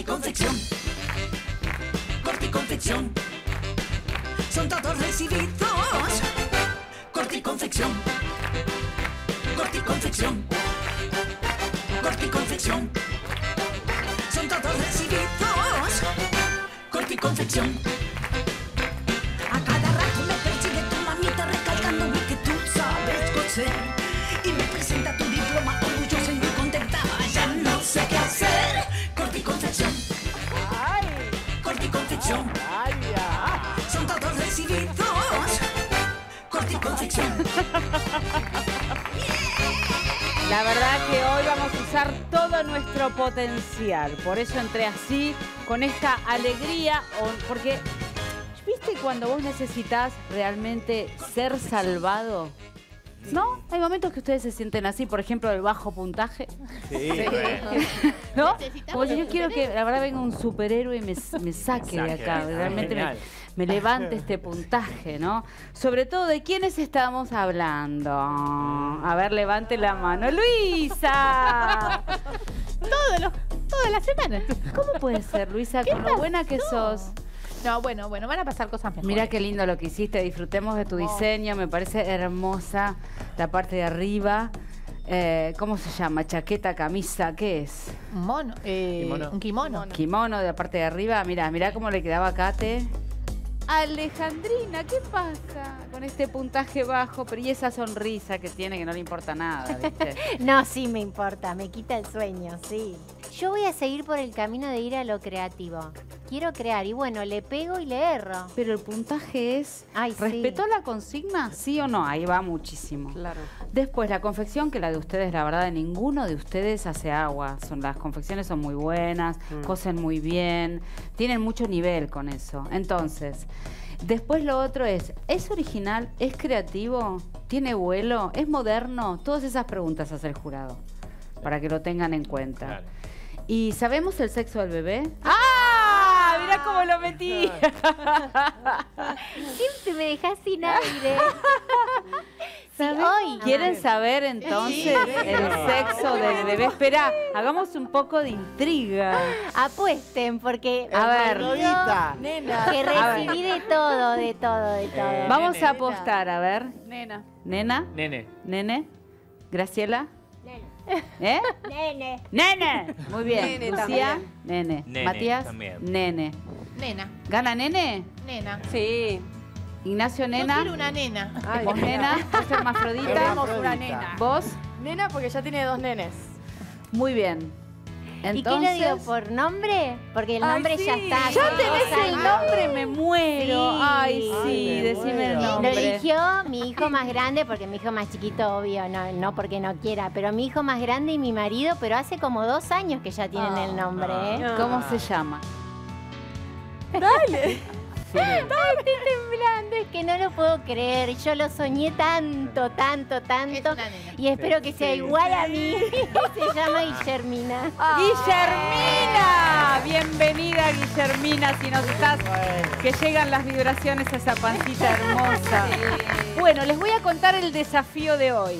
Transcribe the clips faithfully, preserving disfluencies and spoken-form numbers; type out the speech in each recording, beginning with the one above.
Corte y confección. Corte y confección. Son todos recibidos. Corte y confección. Corte y confección. Corte y confección. Son todos recibidos. Corte y confección. A cada rato me persigue tu mamita recalcándome que tú sabes coser. Y me presenta tu diploma orgullosa y muy contenta. Ya no sé qué hacer. Corte y confección. Corte y confección. Son todos recibidos. Corte y confección. La verdad que hoy vamos a usar todo nuestro potencial. Por eso entré así, con esta alegría, porque ¿viste cuando vos necesitas realmente ser salvado? ¿No? Hay momentos que ustedes se sienten así, por ejemplo, el bajo puntaje. Sí. Sí. ¿No? Porque yo quiero que, la verdad, venga un superhéroe y me, me saque de acá. Realmente me, me levante este puntaje, ¿no? Sobre todo, ¿de quiénes estamos hablando? A ver, levante la mano. ¡Luisa! Todos los, todas las semanas. ¿Cómo puede ser, Luisa, con lo buena que sos? No, bueno, bueno, van a pasar cosas mejores. Mira qué lindo lo que hiciste, disfrutemos de tu diseño, me parece hermosa la parte de arriba. Eh, ¿Cómo se llama? ¿Chaqueta, camisa? ¿Qué es? Un mono, eh, kimono. Un kimono. Kimono de la parte de arriba, mirá, mirá cómo le quedaba a Kate. Alejandrina, ¿qué pasa con este puntaje bajo? Pero y esa sonrisa que tiene que no le importa nada, ¿viste? No, sí me importa, me quita el sueño, sí. Yo voy a seguir por el camino de ir a lo creativo. Quiero crear y bueno, le pego y le erro. Pero el puntaje es... Ay, ¿respetó sí. la consigna? ¿Sí o no? Ahí va muchísimo. Claro. Después, la confección, que la de ustedes, la verdad, de ninguno de ustedes hace agua. Son, las confecciones son muy buenas, mm. cosen muy bien, tienen mucho nivel con eso. Entonces, después lo otro es, ¿es original? ¿Es creativo? ¿Tiene vuelo? ¿Es moderno? Todas esas preguntas hace el jurado, para que lo tengan en cuenta. Claro. ¿Y sabemos el sexo del bebé? ¡Ah! Mirá cómo lo metí. Siempre me dejás sin aire. Sí, hoy. ¿Quieren saber entonces sí. el sexo del bebé? Espera, hagamos un poco de intriga. Apuesten, porque... A ver. Nena. Nena. Que recibí de todo, de todo, de todo. Eh, Vamos nene. a apostar, a ver. Nena. ¿Nena? Nene. ¿Nene? ¿Graciela? ¿Eh? Nene. Nene. Muy bien. Nene, Lucía. Nene. Nene. Matías. También. Nene. Nena. ¿Gana Nene? Nena. Sí. Ignacio, Nena. Yo quiero una nena. Ay, vos, Nena. Yo hermafrodita. una nena. Vos. Nena, porque ya tiene dos nenes. Muy bien. Entonces... ¿Y qué lo digo por nombre? Porque el nombre Ay, sí. ya está. Ya tenés el nombre, me muero. Sí. Ay, sí, Ay, decime muero. el nombre. Lo eligió mi hijo más grande, porque mi hijo más chiquito, obvio, no, no porque no quiera, pero mi hijo más grande y mi marido, pero hace como dos años que ya tienen oh, el nombre. ¿eh? No. ¿Cómo se llama? Dale. Ay, estoy temblando, es que no lo puedo creer. Yo lo soñé tanto, tanto, tanto. Y espero que sea igual a mí. Se llama Guillermina. Oh. ¡Guillermina! Bienvenida, Guillermina, si nos estás... Que llegan las vibraciones a esa pancita hermosa. Bueno, les voy a contar el desafío de hoy.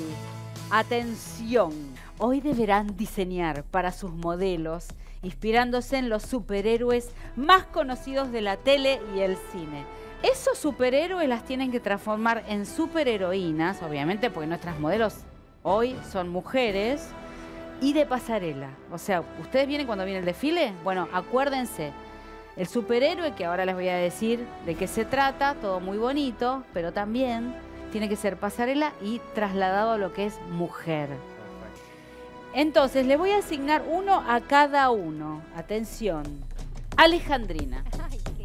Atención. Hoy deberán diseñar para sus modelos, inspirándose en los superhéroes más conocidos de la tele y el cine. Esos superhéroes las tienen que transformar en superheroínas, obviamente, porque nuestras modelos hoy son mujeres, y de pasarela. O sea, ¿ustedes vienen cuando viene el desfile? Bueno, acuérdense, el superhéroe, que ahora les voy a decir de qué se trata, todo muy bonito, pero también tiene que ser pasarela y trasladado a lo que es mujer. Entonces, le voy a asignar uno a cada uno. Atención. Alejandrina. Ay, qué...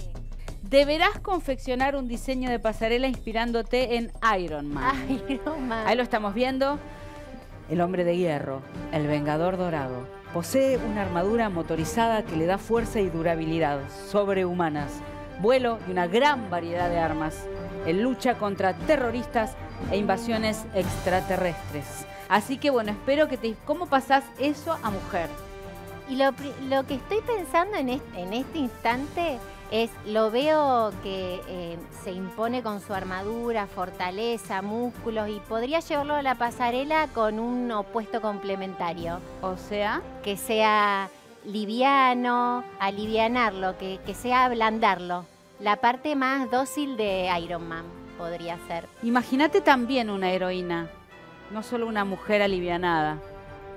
Deberás confeccionar un diseño de pasarela inspirándote en Iron Man. Iron Man. Ahí lo estamos viendo. El hombre de hierro, el vengador dorado. Posee una armadura motorizada que le da fuerza y durabilidad sobrehumanas, vuelo y una gran variedad de armas. Él lucha contra terroristas e invasiones extraterrestres. Así que, bueno, espero que te... ¿Cómo pasás eso a mujer? Y lo, lo que estoy pensando en este, en este instante es, lo veo que eh, se impone con su armadura, fortaleza, músculos, y podría llevarlo a la pasarela con un opuesto complementario. O sea... Que sea liviano, alivianarlo, que, que sea ablandarlo. La parte más dócil de Iron Man podría ser. Imagínate también una heroína, no solo una mujer alivianada.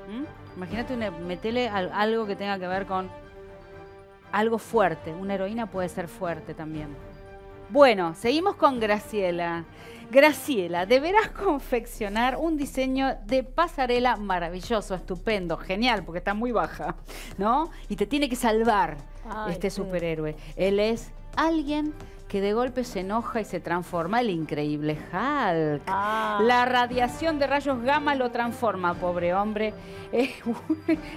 ¿Mm? Imagínate, metele algo que tenga que ver con algo fuerte. Una heroína puede ser fuerte también. Bueno, seguimos con Graciela. Graciela, deberás confeccionar un diseño de pasarela maravilloso, estupendo, genial, porque está muy baja, ¿no? Y te tiene que salvar. Ay, este superhéroe. Sí. Él es alguien que de golpe se enoja y se transforma el increíble Hulk. Ah. La radiación de rayos gamma lo transforma, pobre hombre, eh,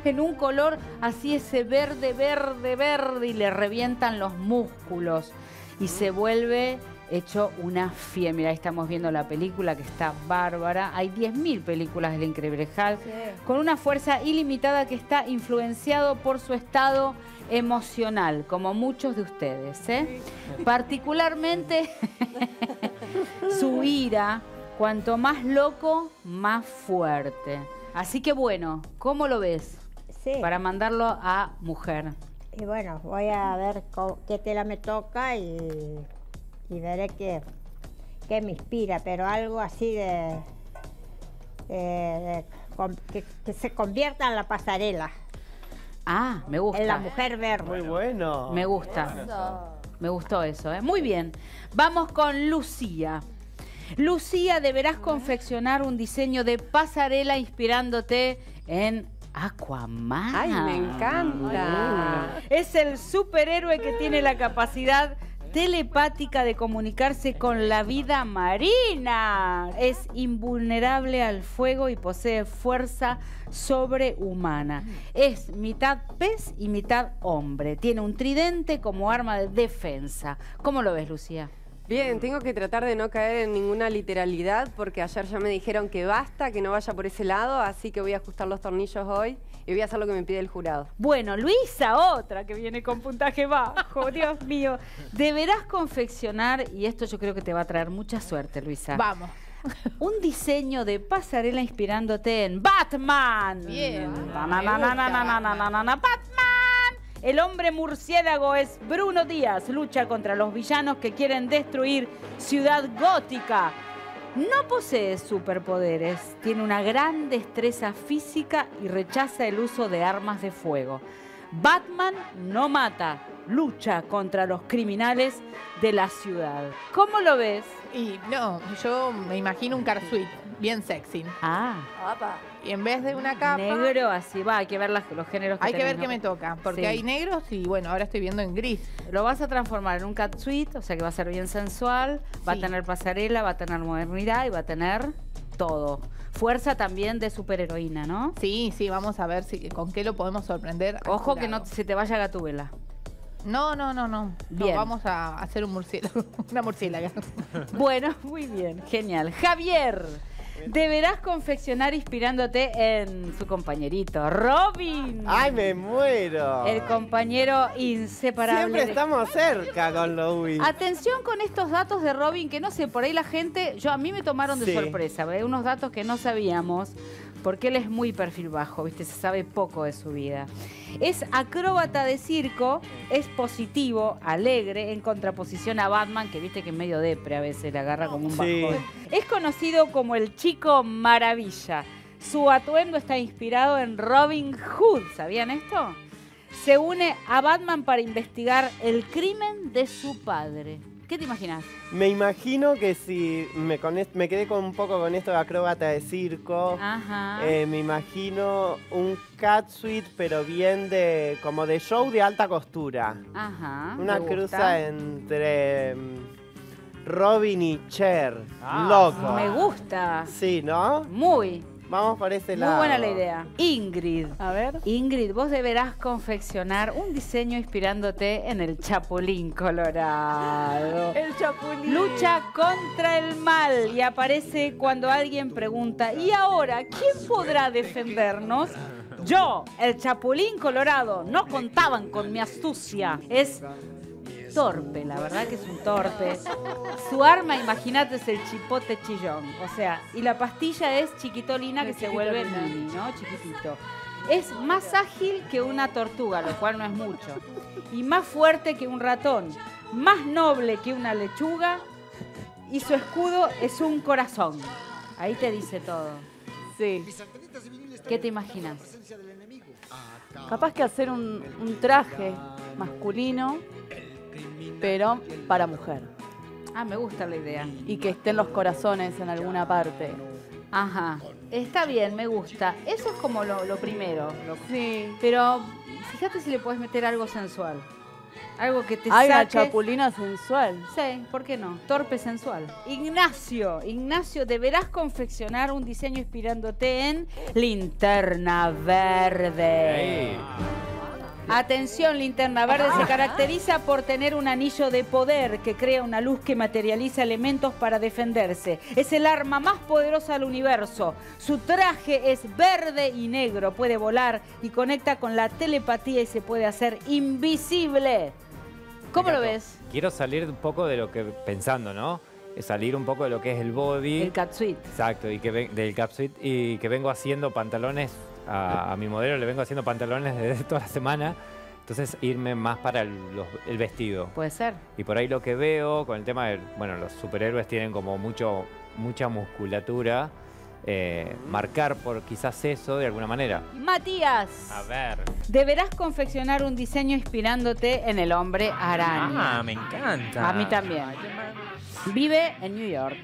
en un color así, ese verde, verde, verde, y le revientan los músculos. Y se vuelve hecho una fiera. Mira, ahí estamos viendo la película, que está bárbara. Hay diez mil películas del increíble Hulk. Sí. Con una fuerza ilimitada que está influenciado por su estado emocional, como muchos de ustedes, ¿eh? Sí. Particularmente su ira. Cuanto más loco, más fuerte. Así que bueno, ¿cómo lo ves? Sí. Para mandarlo a mujer. Y bueno, voy a ver qué tela me toca y, y veré qué, qué me inspira, pero algo así de, de, de que, que se convierta en la pasarela. Ah, me gusta. En la mujer verde. Muy bueno. Me gusta. Eso. Me gustó eso, ¿eh? Muy bien. Vamos con Lucía. Lucía, deberás confeccionar un diseño de pasarela inspirándote en Aquaman. Ay, me encanta. Ay, es el superhéroe que tiene la capacidad telepática de comunicarse con la vida marina. Es invulnerable al fuego y posee fuerza sobrehumana. Es mitad pez y mitad hombre. Tiene un tridente como arma de defensa. ¿Cómo lo ves, Lucía? Bien, tengo que tratar de no caer en ninguna literalidad, porque ayer ya me dijeron que basta, que no vaya por ese lado, así que voy a ajustar los tornillos hoy y voy a hacer lo que me pide el jurado. Bueno, Luisa, otra que viene con puntaje bajo, Dios mío. Deberás confeccionar, y esto yo creo que te va a traer mucha suerte, Luisa. Vamos. Un diseño de pasarela inspirándote en Batman. Bien. Na, na, na, na, na, na, na, na, na, Batman. El hombre murciélago es Bruno Díaz, lucha contra los villanos que quieren destruir Ciudad Gótica. No posee superpoderes, tiene una gran destreza física y rechaza el uso de armas de fuego. Batman no mata, lucha contra los criminales de la ciudad. ¿Cómo lo ves? Y no, yo me imagino un carsuit bien sexy. Ah. Opa. Y en vez de una capa... Negro, así va, hay que ver las, los géneros que Hay tenés, que ver ¿no? qué me toca, porque sí. hay negros y bueno, ahora estoy viendo en gris. Lo vas a transformar en un catsuit, o sea que va a ser bien sensual, va sí. a tener pasarela, va a tener modernidad y va a tener todo. Fuerza también de superheroína, ¿no? Sí, sí, vamos a ver si con qué lo podemos sorprender. Ojo que no se te vaya Gatúbela. No, no, no, no. Bien. No, vamos a hacer un murciélago, una murciélaga. Bueno, muy bien, genial. Javier, deberás confeccionar inspirándote en su compañerito, Robin. ¡Ay, me muero! El compañero inseparable. Siempre estamos de... cerca con Louis. Atención con estos datos de Robin, que no sé, por ahí la gente... Yo, a mí me tomaron de sí. sorpresa, ¿verdad? Unos datos que no sabíamos, porque él es muy perfil bajo, ¿viste? Se sabe poco de su vida. Es acróbata de circo, es positivo, alegre, en contraposición a Batman, que viste que es medio depre a veces, le agarra como un bajón. Sí. Es conocido como el Chico Maravilla. Su atuendo está inspirado en Robin Hood, ¿sabían esto? Se une a Batman para investigar el crimen de su padre. ¿Qué te imaginas? Me imagino que si me, me quedé con un poco con esto de acróbata de circo, eh, me imagino un catsuit, pero bien de como de show de alta costura. Ajá, una cruza entre Robin y Cher. Ah, loco. Me gusta. Sí, ¿no? Muy. Vamos por ese lado. Muy buena la idea. Ingrid. A ver. Ingrid, vos deberás confeccionar un diseño inspirándote en el Chapulín Colorado. El Chapulín. Lucha contra el mal y aparece cuando alguien pregunta, ¿y ahora quién podrá defendernos? Yo, el Chapulín Colorado. No contaban con mi astucia. Es... torpe, la verdad que es un torpe. Su arma, imagínate, es el chipote chillón. O sea, y la pastilla es chiquitolina, que se vuelve mini, ¿no? Chiquitito. Es más ágil que una tortuga, lo cual no es mucho. Y más fuerte que un ratón. Más noble que una lechuga. Y su escudo es un corazón. Ahí te dice todo. Sí. ¿Qué te imaginas? Capaz que hacer un, un traje masculino, pero para mujer. Ah, me gusta la idea. Y que estén los corazones en alguna parte. Ajá. Está bien, me gusta. Eso es como lo, lo primero. Lo... Sí. Pero fíjate si le puedes meter algo sensual. Algo que te saque. Hay una chapulina sensual. Sí, ¿por qué no? Torpe sensual. Ignacio, Ignacio, deberás confeccionar un diseño inspirándote en Linterna Verde. Hey. Atención, Linterna Verde se caracteriza por tener un anillo de poder que crea una luz que materializa elementos para defenderse. Es el arma más poderosa del universo. Su traje es verde y negro, puede volar y conecta con la telepatía y se puede hacer invisible. ¿Cómo lo ves? Quiero salir un poco de lo que pensando, ¿no? Salir un poco de lo que es el body. El catsuit. Exacto, y que del catsuit y que vengo haciendo pantalones. A, a mi modelo le vengo haciendo pantalones desde toda la semana, entonces irme más para el, los, el vestido. Puede ser. Y por ahí lo que veo con el tema de, bueno, los superhéroes tienen como mucho, mucha musculatura, eh, marcar por quizás eso de alguna manera. Matías. A ver. Deberás confeccionar un diseño inspirándote en el Hombre Araña. Ah, me encanta. A mí también. Vive en New York.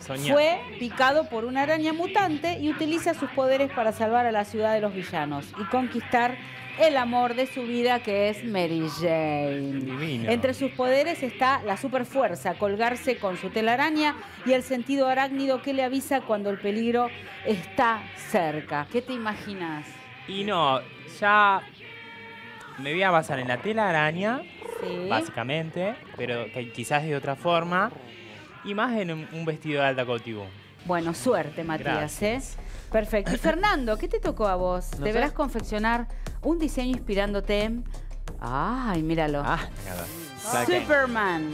Soñar. Fue picado por una araña mutante y utiliza sus poderes para salvar a la ciudad de los villanos y conquistar el amor de su vida, que es Mary Jane. Divino. Entre sus poderes está la superfuerza, colgarse con su telaraña y el sentido arácnido que le avisa cuando el peligro está cerca. ¿Qué te imaginas? Y no, ya me voy a basar en la telaraña, sí, básicamente, pero que quizás de otra forma. Y más en un vestido de alta cautivo. Bueno, suerte, Matías. ¿Eh? Perfecto. Y Fernando, ¿qué te tocó a vos? No Deberás sé. confeccionar un diseño inspirándote en... ¡Ay, míralo! Ah, claro. Superman.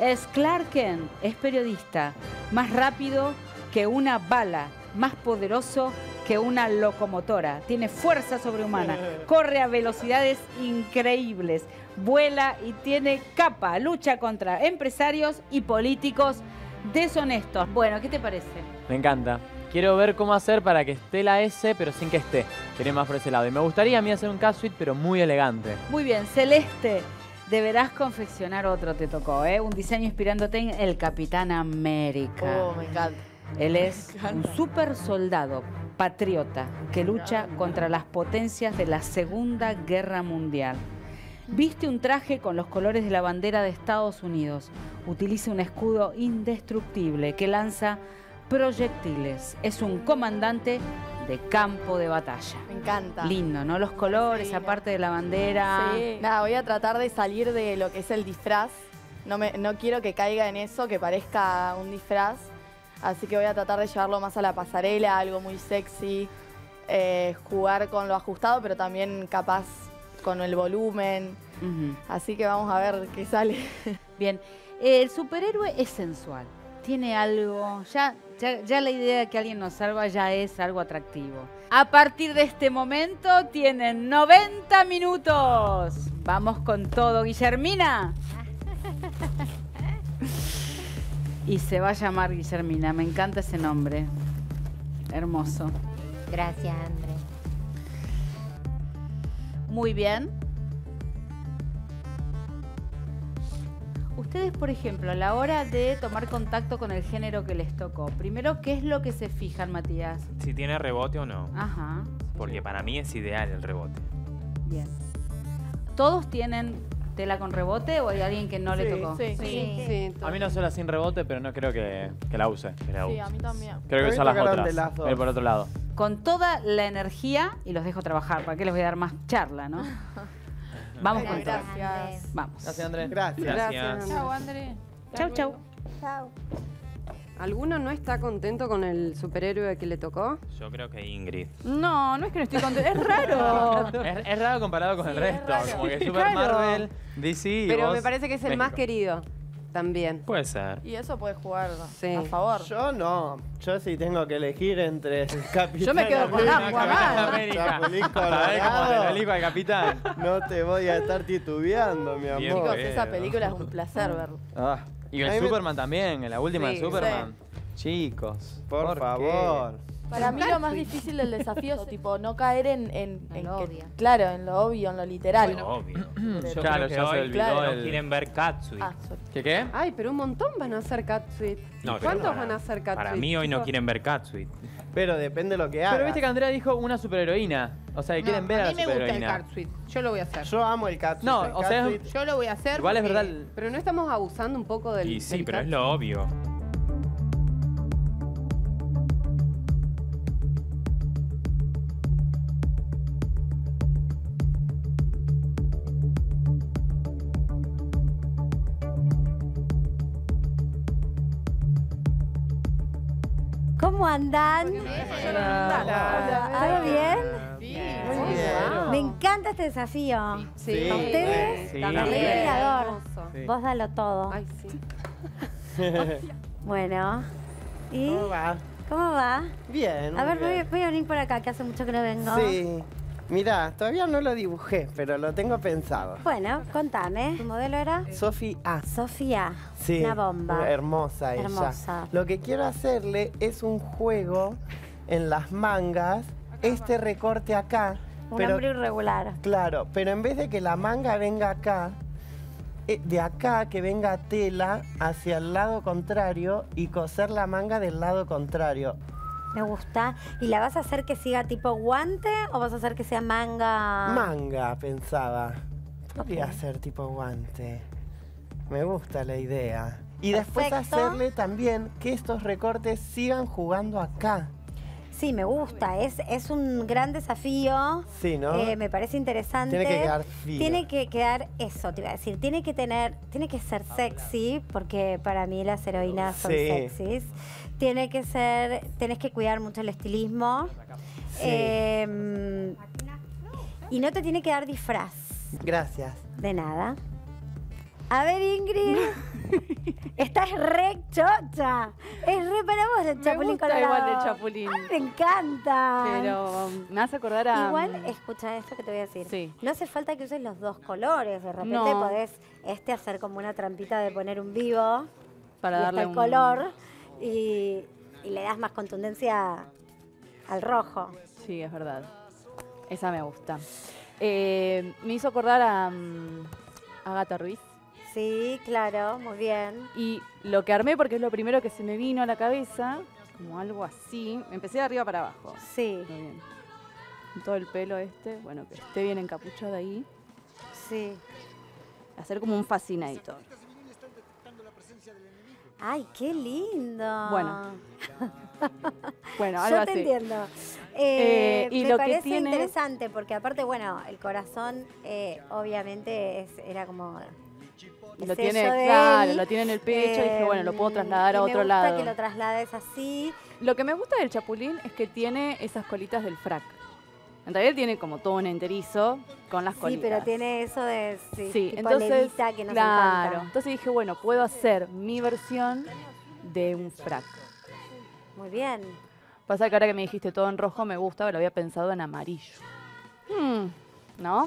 Es Clark Kent. Es periodista. Más rápido que una bala. Más poderoso que una locomotora. Tiene fuerza sobrehumana. Corre a velocidades increíbles. Vuela y tiene capa. Lucha contra empresarios y políticos deshonestos. Bueno, ¿qué te parece? Me encanta. Quiero ver cómo hacer para que esté la S, pero sin que esté. Quería más por ese lado. Y me gustaría a mí hacer un catsuit, pero muy elegante. Muy bien. Celeste, deberás confeccionar otro, te tocó, ¿eh? Un diseño inspirándote en el Capitán América. Oh, me encanta. Él es un super soldado patriota que lucha contra las potencias de la Segunda Guerra Mundial. Viste un traje con los colores de la bandera de Estados Unidos. Utiliza un escudo indestructible que lanza proyectiles. Es un comandante de campo de batalla. Me encanta. Lindo, ¿no? Los colores, sí, aparte no. de la bandera. Sí. Nada, voy a tratar de salir de lo que es el disfraz. No, me, no quiero que caiga en eso, que parezca un disfraz. Así que voy a tratar de llevarlo más a la pasarela, algo muy sexy. Eh, jugar con lo ajustado, pero también capaz... con el volumen, uh-huh. así que vamos a ver qué sale. Bien, el superhéroe es sensual, tiene algo, ya, ya, ya la idea de que alguien nos salva ya es algo atractivo. A partir de este momento tienen noventa minutos. Vamos con todo, Guillermina. Y se va a llamar Guillermina, me encanta ese nombre. Hermoso. Gracias, Andrés. Muy bien. Ustedes, por ejemplo, a la hora de tomar contacto con el género que les tocó, primero, ¿qué es lo que se fijan, Matías? Si tiene rebote o no. Ajá. Porque para mí es ideal el rebote. Bien. ¿Todos tienen tela con rebote o hay alguien que no sí, le tocó? Sí, sí. sí. sí a mí no sola sin rebote, pero no creo que, que la use. Que la use. Sí, a mí también. Creo que son las otras. Las dos. Voy por otro lado. Con toda la energía y los dejo trabajar. ¿Para qué les voy a dar más charla, no? Vamos con todo. Gracias. Vamos. Gracias, Andrés. Gracias. Gracias. Chau, Andrés. Chau, chau. Chau. ¿Alguno no está contento con el superhéroe que le tocó? Yo creo que Ingrid. No, no es que no estoy contento. Es raro. es, es raro comparado con sí, el resto. Como que Super claro. Marvel, D C y pero vos, me parece que es el México. Más querido. También. Puede ser. Y eso puede jugar sí. a favor. Yo no. Yo sí tengo que elegir entre el Capitán. Yo me quedo con Aquaman. Chapulín Colorado. El Capitán. No te voy a estar titubeando, mi amor. Chicos, esa película es un placer verla. Ah, y el Superman me... también, en la última sí, de Superman. Sí. Chicos, por, por favor. Qué? Para mí lo más difícil del desafío es tipo no caer en, en, en, en lo que, obvio. Claro, en lo obvio, en lo literal. Bueno, obvio. Yo claro, ya se olvidó claro. el... quieren ver Catsuit. Ah, ¿Qué qué? Ay, pero un montón van a hacer Catsuit. No, ¿Cuántos para, van a hacer Catsuit? Para mí hoy no quieren ver Catsuit. Pero depende de lo que haga. Pero viste que Andrea dijo una superheroína. O sea, que no, quieren ver a, a la superheroína. A mí me gusta el Catsuit. Yo lo voy a hacer. Yo amo el Catsuit. No, el o sea, es... yo lo voy a hacer. Igual es verdad. El... Pero no estamos abusando un poco del. Y sí, del pero catsuit. Es lo obvio. ¿Cómo andan? Bien. ¿Todo bien? Sí. Muy bien. Me encanta este desafío. Sí. Sí. ¿A ustedes? Sí. También. Sí. Vos dalo todo. Ay, sí. Bueno. ¿Y? ¿Cómo va? ¿Cómo va? Bien. A ver, bien. Voy a venir por acá, que hace mucho que no vengo. Sí. Mirá, todavía no lo dibujé, pero lo tengo pensado. Bueno, contame. ¿Tu modelo era? Sofía. Sofía. Sí. Una bomba. Hermosa ella. Hermosa. Lo que quiero hacerle es un juego en las mangas. Este recorte acá. Un hombre irregular. Claro, pero en vez de que la manga venga acá, de acá que venga tela hacia el lado contrario y coser la manga del lado contrario. Me gusta. ¿Y la vas a hacer que siga tipo guante o vas a hacer que sea manga? Manga, pensaba. Podría okay. hacer tipo guante. Me gusta la idea. Y Perfecto. Después hacerle también que estos recortes sigan jugando acá. Sí, me gusta. Es, es un gran desafío. Sí, ¿no? Eh, me parece interesante. Tiene que quedar fino. Tiene que quedar eso, te iba a decir. Tiene que tener, tiene que ser sexy, porque para mí las heroínas son sí. sexys. Tiene que ser, tenés que cuidar mucho el estilismo. Sí. Eh, y no te tiene que dar disfraz. Gracias. De nada. A ver, Ingrid, estás re chocha. Es re para vos el Chapulín Colorado. Me gusta igual de Chapulín. Ay, me encanta. Pero me hace acordar a... Igual, escucha esto que te voy a decir. Sí. No hace falta que uses los dos colores. De repente no. podés este hacer como una trampita de poner un vivo. Para darle un... color. Y, y le das más contundencia al rojo. Sí, es verdad. Esa me gusta. Eh, me hizo acordar a Agata Ruiz. Sí, claro, muy bien. Y lo que armé, porque es lo primero que se me vino a la cabeza, como algo así, empecé de arriba para abajo. Sí. Miren, todo el pelo este, bueno, que esté bien encapuchado ahí. Sí. Hacer como un fascinator. Ay, qué lindo. Bueno. Bueno, algo Yo te así. entiendo. Eh, eh, y me lo parece que tiene... interesante, porque aparte, bueno, el corazón eh, obviamente es, era como... Lo tiene, claro, él, lo tiene en el pecho eh, y dije, bueno, lo puedo trasladar a otro lado. Me gusta que lo traslades así. Lo que me gusta del Chapulín es que tiene esas colitas del frac. En realidad tiene como todo un enterizo con las sí, colitas. Sí, pero tiene eso de sí, sí, tipo entonces, que nos claro, encanta. Entonces dije, bueno, puedo hacer mi versión de un frac. Muy bien. Pasa que ahora que me dijiste todo en rojo me gusta, pero lo había pensado en amarillo. Hmm, ¿no?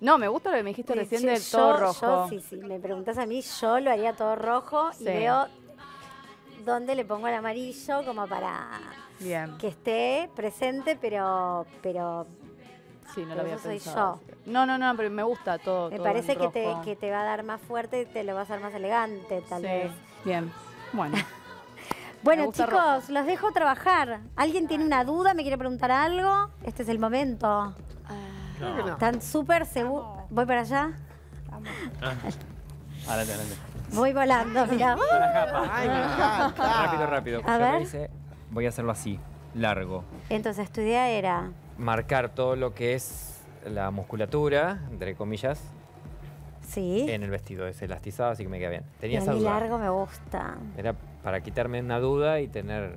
No, me gusta lo que me dijiste recién del todo rojo. Yo, sí, sí. Me preguntás a mí, yo lo haría todo rojo sí. y veo dónde le pongo el amarillo como para Bien. Que esté presente, pero... pero sí, no pero lo había eso pensado. Soy yo. No, no, no, pero me gusta todo. Me todo parece que te, que te va a dar más fuerte y te lo va a hacer más elegante, tal sí. vez. Bien, bueno. Bueno, chicos, rojo. Los dejo trabajar. ¿Alguien tiene una duda? ¿Me quiere preguntar algo? Este es el momento. No. Están súper seguros. ¿Voy para allá? Vamos. Ah. Adelante, adelante. Voy volando, mirá. Ay, me encanta. Rápido, rápido. A ver. Dice, voy a hacerlo así, largo. Entonces, tu idea era... Marcar todo lo que es la musculatura, entre comillas. Sí. En el vestido, es elastizado, así que me queda bien. Tenía esa duda. Largo me gusta. Era para quitarme una duda y tener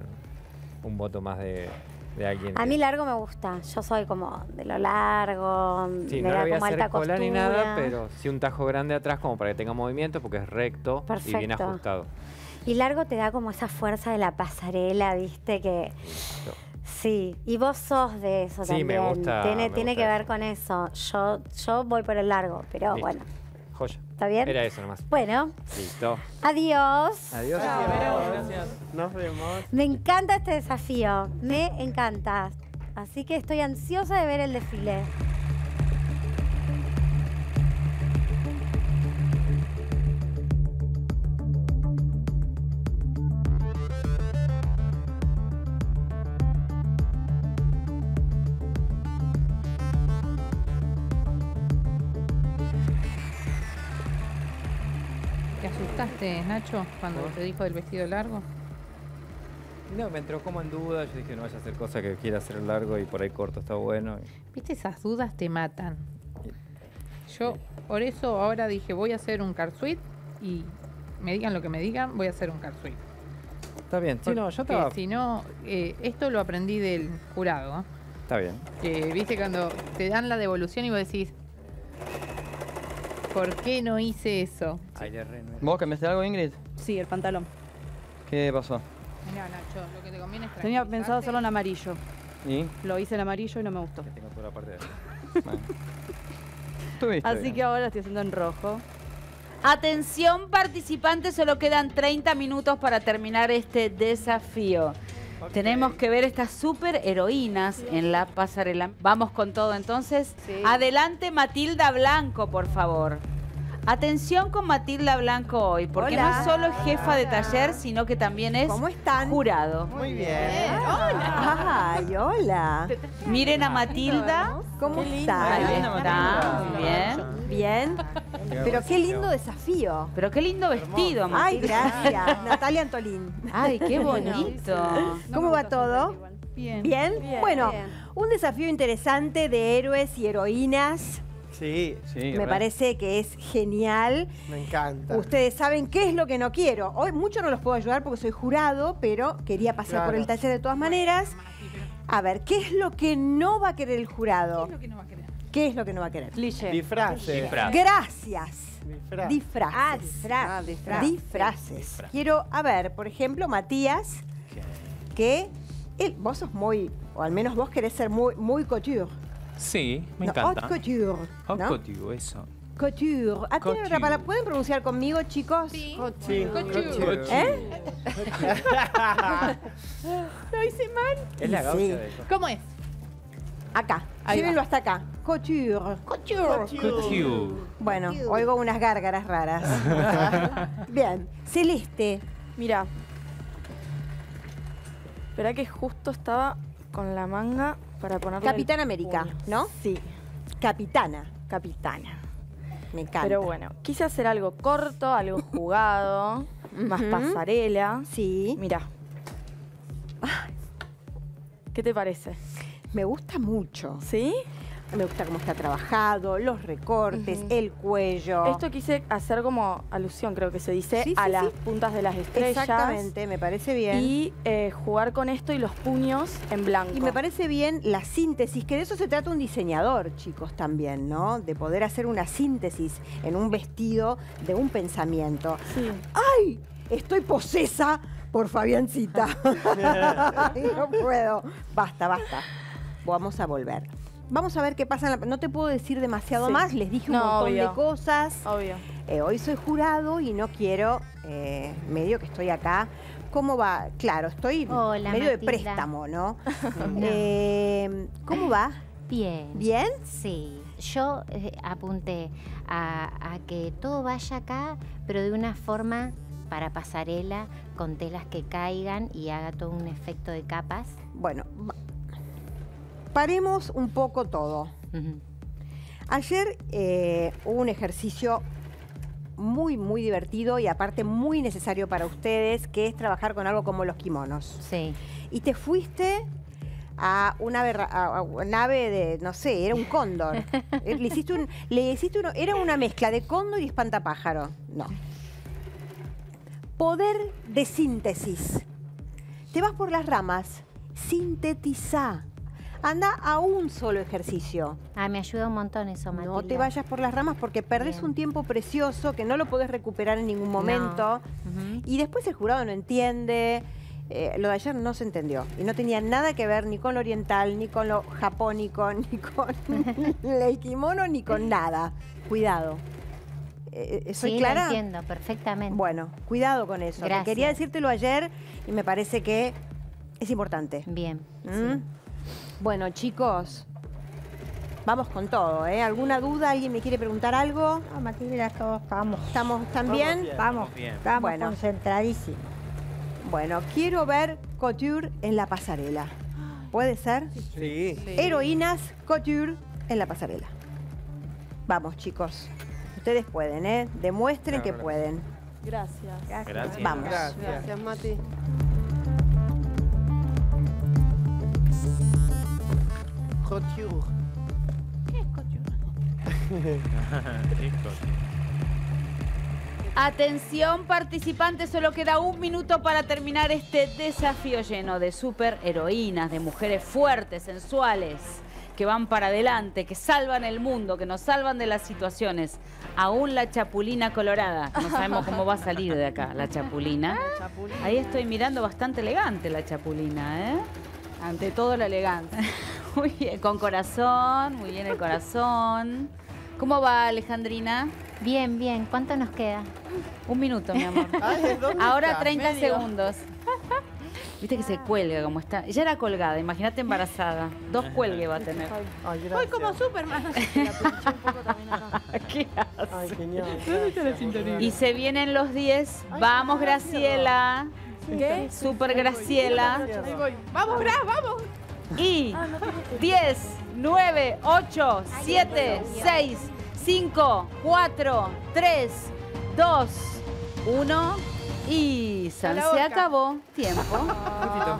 un voto más de... de alguien. A mí largo me gusta. Yo soy como de lo largo, sí, me no da como alta costura. Ni nada, pero sí un tajo grande atrás como para que tenga movimiento porque es recto. Perfecto. Y bien ajustado. Y largo te da como esa fuerza de la pasarela, viste, que... Listo. Sí, y vos sos de eso sí, también. Me gusta, tiene, me tiene gusta que ver eso. Con eso. Yo, yo voy por el largo, pero listo. Bueno. Joya. ¿Está bien? Era eso nomás. Bueno. Listo. Adiós. Adiós. Adiós. Gracias. Nos vemos. Me encanta este desafío. Me encanta. Así que estoy ansiosa de ver el desfile. Nacho, cuando ¿Por? te dijo del vestido largo. No, me entró como en duda, yo dije no vaya a hacer cosa que quiera hacer largo y por ahí corto está bueno. Viste, esas dudas te matan. Yo por eso ahora dije voy a hacer un car suite y me digan lo que me digan, voy a hacer un car suite. Está bien, si sí, no, yo estaba... Si no, eh, esto lo aprendí del jurado. ¿Eh? Está bien. Que viste cuando te dan la devolución y vos decís... ¿Por qué no hice eso? Sí. ¿Vos cambiaste algo, Ingrid? Sí, el pantalón. ¿Qué pasó? Mirá, Nacho, lo que te conviene es tenía pensado hacerlo en amarillo. ¿Y? Lo hice en amarillo y no me gustó. Que tengo toda la parte de ahí. Vale. Así bien. Que ahora estoy haciendo en rojo. Atención, participantes, solo quedan treinta minutos para terminar este desafío. Okay. Tenemos que ver estas super heroínas sí. en la pasarela. Vamos con todo entonces. Sí. Adelante Matilda Blanco, por favor. Atención con Matilda Blanco hoy, porque hola. No solo es jefa de taller, sino que también es ¿Cómo están? Jurado. Muy bien. Hola. Ay, hola. Miren a Matilda. ¿Cómo está? Ahí está. Bien. Bien. Pero qué lindo desafío. Pero qué lindo vestido, Matilda. Ay, gracias. Natalia Antolín. Ay, qué bonito. ¿Cómo va todo? Bien. Bien. Bueno, un desafío interesante de héroes y heroínas. Sí, sí. Me parece que es genial. Me encanta. Ustedes saben qué es lo que no quiero. Hoy mucho no los puedo ayudar porque soy jurado, pero quería pasar claro. por el taller de todas maneras. A ver, ¿qué es lo que no va a querer el jurado? ¿Qué es lo que no va a querer? ¿Qué es lo que no va a querer? Cliché. Disfraces. Gracias. Disfraces. Disfraces. Ah, disfraces. Ah, disfraces. Disfraces. Disfraces. Quiero, a ver, por ejemplo, Matías, ¿Qué? que él, vos sos muy, o al menos vos querés ser muy, muy couture. Sí, me no, encanta. Haute couture. Haute ¿no? couture, eso. Couture. ¿A couture. Tiene palabra? ¿Pueden pronunciar conmigo, chicos? Sí. Couture. Couture. Couture. ¿Eh? ¿Lo hice mal? Es la gaucha sí. de eso. ¿Cómo es? Acá. Llévenlo hasta acá. Couture. Couture. Couture. Couture. Bueno, couture. Oigo unas gárgaras raras. Bien. Celeste. Mira. Esperá que justo estaba con la manga... Para Capitán América, puño. ¿No? Sí. Capitana. Capitana. Me encanta. Pero bueno, quise hacer algo corto, algo jugado, más uh-huh. pasarela. Sí. Mirá. ¿Qué te parece? Me gusta mucho. ¿Sí? Me gusta cómo está trabajado, los recortes, uh-huh. el cuello. Esto quise hacer como alusión, creo que se dice, sí, a sí, las sí. puntas de las estrellas. Exactamente, me parece bien. Y eh, jugar con esto y los puños en blanco. Y me parece bien la síntesis, que de eso se trata un diseñador, chicos, también, ¿no? De poder hacer una síntesis en un vestido de un pensamiento. Sí. ¡Ay! Estoy posesa por Fabiancita. Ay, no puedo. Basta, basta. Vamos a volver. Vamos a ver qué pasa. En la... No te puedo decir demasiado sí. más. Les dije un no, montón obvio. de cosas. Obvio. Eh, hoy soy jurado y no quiero... Eh, medio que estoy acá. ¿Cómo va? Claro, estoy Hola, medio Matilda. de préstamo, ¿no? no. Eh, ¿Cómo va? Bien. ¿Bien? Sí. Yo eh, apunté a, a que todo vaya acá, pero de una forma para pasarela, con telas que caigan y haga todo un efecto de capas. Bueno... Paremos un poco todo. Uh-huh. Ayer eh, hubo un ejercicio muy, muy divertido y aparte muy necesario para ustedes, que es trabajar con algo como los kimonos. Sí. Y te fuiste a una nave de, no sé, era un cóndor. Le hiciste un, le hiciste uno, era una mezcla de cóndor y espantapájaro. No. Poder de síntesis. Te vas por las ramas. sintetizá. Anda a un solo ejercicio. Ah, me ayuda un montón eso, Matilda. No te vayas por las ramas porque perdés bien. Un tiempo precioso que no lo podés recuperar en ningún momento. No. Uh-huh. Y después el jurado no entiende. Eh, lo de ayer no se entendió. Y no tenía nada que ver ni con lo oriental, ni con lo japónico, ni con el kimono, ni con nada. Cuidado. Eh, ¿Soy sí, clara? Sí, lo entiendo perfectamente. Bueno, cuidado con eso. Quería decírtelo ayer y me parece que es importante. Bien. ¿Mm? Sí. Bueno, chicos, vamos con todo, ¿eh? ¿Alguna duda? ¿Alguien me quiere preguntar algo? No, Matilda, todos estamos. ¿Estamos tan bien? bien? Vamos, bien. Estamos bueno. concentradísimos. Bueno, quiero ver couture en la pasarela. ¿Puede ser? Sí. sí. Heroínas couture en la pasarela. Vamos, chicos. Ustedes pueden, ¿eh? Demuestren claro, que gracias. pueden. Gracias. Gracias. gracias. Vamos. Gracias, gracias Mati. Couture. ¿Qué es couture? Atención participantes, solo queda un minuto para terminar este desafío lleno de superheroínas, de mujeres fuertes, sensuales, que van para adelante, que salvan el mundo, que nos salvan de las situaciones. Aún la Chapulina Colorada. No sabemos cómo va a salir de acá la Chapulina. Ahí estoy mirando bastante elegante la Chapulina, ¿eh? Ante todo la elegancia. Muy bien, con corazón, muy bien el corazón. ¿Cómo va, Alejandrina? Bien, bien. ¿Cuánto nos queda? Un minuto, mi amor. Ay, ahora treinta segundos. Viste que se cuelga como está. Ya era colgada, imagínate embarazada. Dos cuelgues va a tener. Ay, voy como Superman. La un poco también acá. ¿Qué hace? Ay, genial. Gracias, y se vienen los diez. Vamos, Graciela. ¿Qué? Super Graciela. Ahí voy. Vamos, Gra, vamos. Y diez, nueve, ocho, siete, seis, cinco, cuatro, tres, dos, uno y San se acabó. Tiempo. Ah.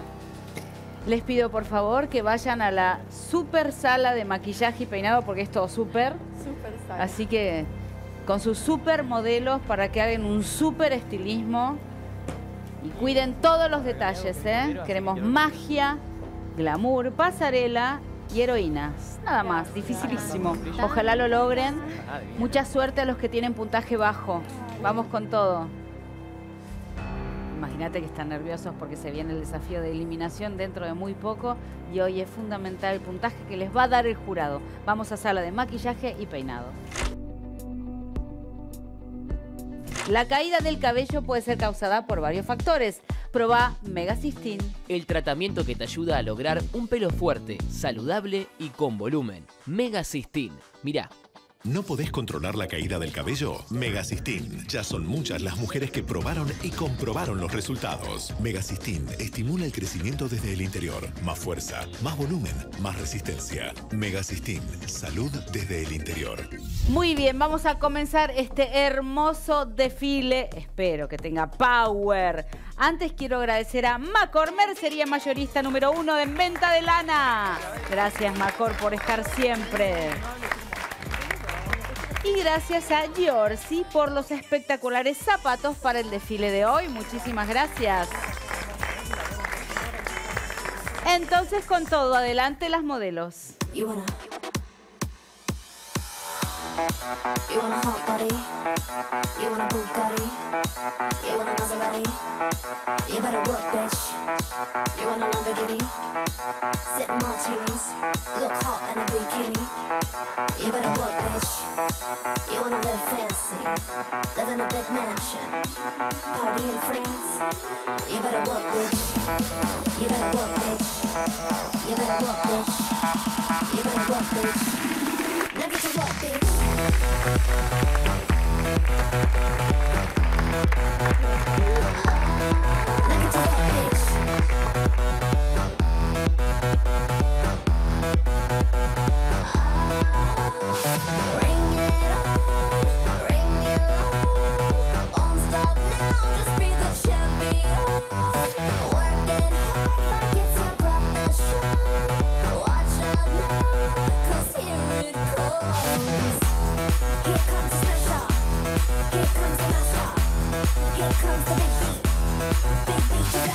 Les pido por favor que vayan a la super sala de maquillaje y peinado porque es todo super. Super sala. Así que con sus super modelos para que hagan un super estilismo y cuiden todos los detalles, ¿eh? Queremos magia, glamour, pasarela y heroínas. Nada más, dificilísimo. Ojalá lo logren. Mucha suerte a los que tienen puntaje bajo. Vamos con todo. Imagínate que están nerviosos porque se viene el desafío de eliminación dentro de muy poco y hoy es fundamental el puntaje que les va a dar el jurado. Vamos a sala de maquillaje y peinado. La caída del cabello puede ser causada por varios factores. Probá Megacistín. El tratamiento que te ayuda a lograr un pelo fuerte, saludable y con volumen. Megacistín. Mirá. ¿No podés controlar la caída del cabello? Megacistín. Ya son muchas las mujeres que probaron y comprobaron los resultados. Megacistín estimula el crecimiento desde el interior. Más fuerza, más volumen, más resistencia. Megacistín. Salud desde el interior. Muy bien, vamos a comenzar este hermoso desfile. Espero que tenga power. Antes quiero agradecer a Macor, mercería mayorista número uno en venta de lana. Gracias, Macor, por estar siempre. Y gracias a Giorgi por los espectaculares zapatos para el desfile de hoy. Muchísimas gracias. Entonces, con todo, adelante las modelos. You wanna, you wanna hot body, you wanna Bugatti, you wanna Maserati, you better work, bitch. You wanna Lamborghini, sip martinis, look hot in a bikini. You better work, bitch. You wanna live fancy, live in a big mansion, party in France. You better work, bitch. You better work, bitch. You better work, bitch. You better work, bitch. Now get your work, bitch. Here comes the big beat, big beat, you got it.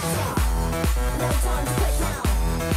No time to quit now. We're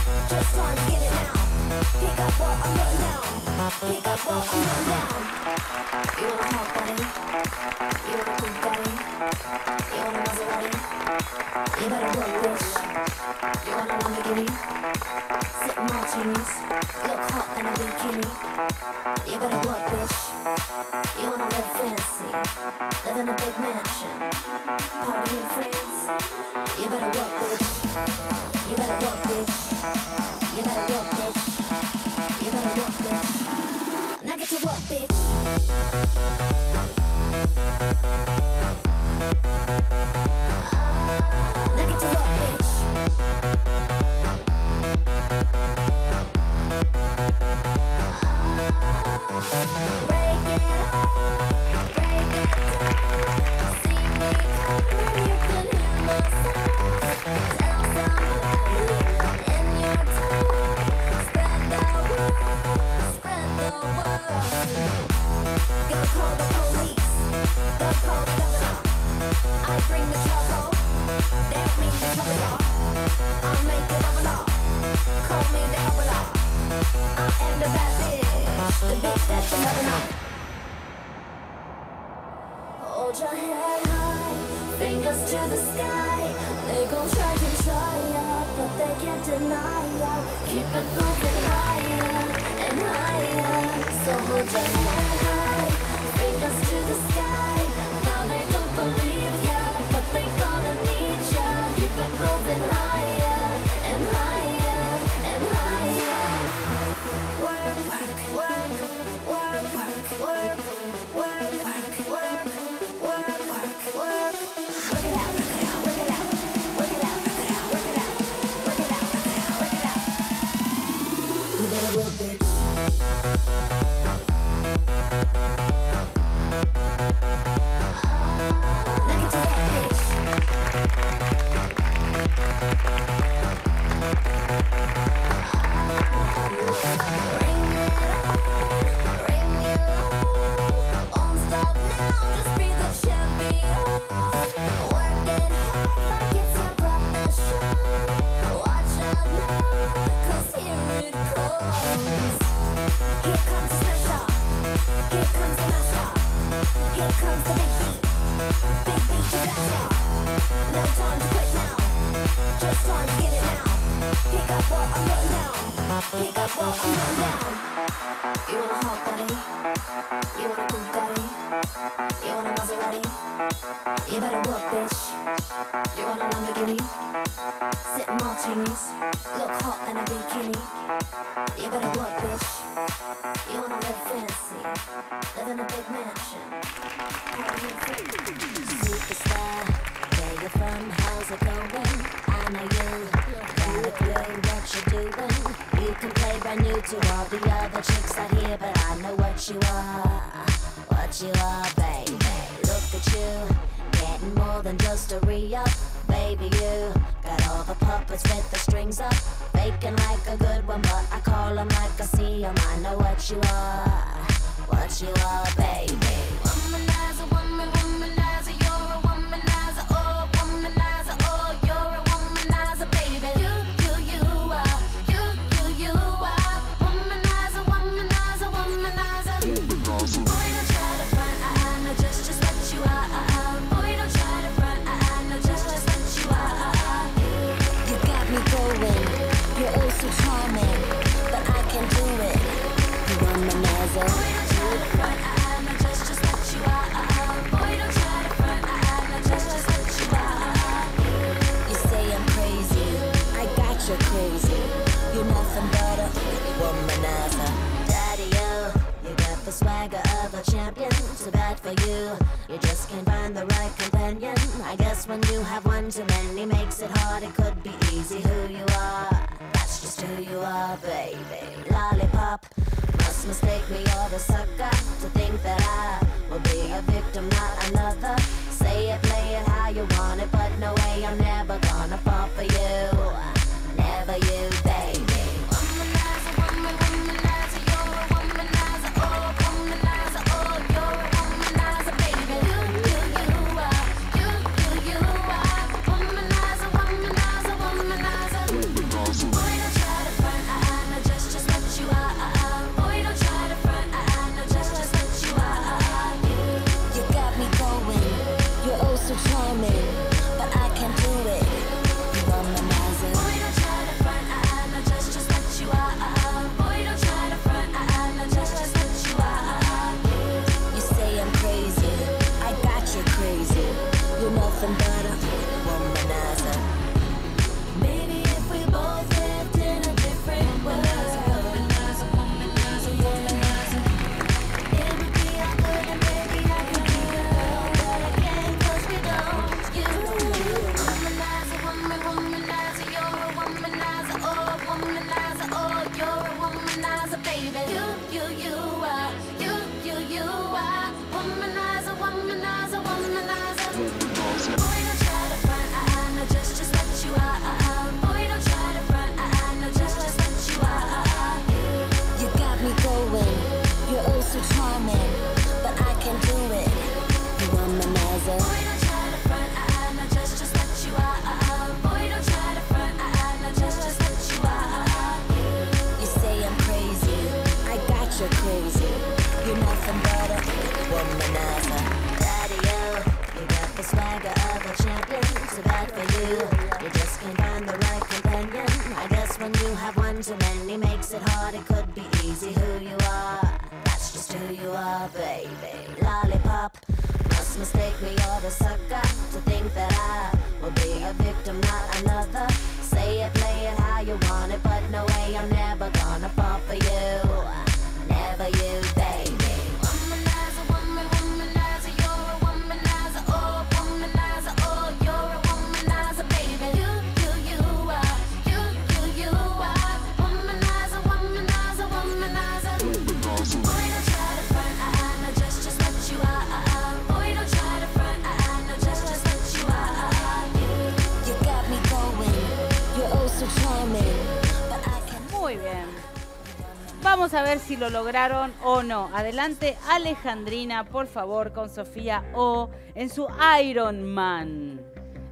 A ver si lo lograron o no. Adelante, Alejandrina, por favor, con Sofía O en su Iron Man.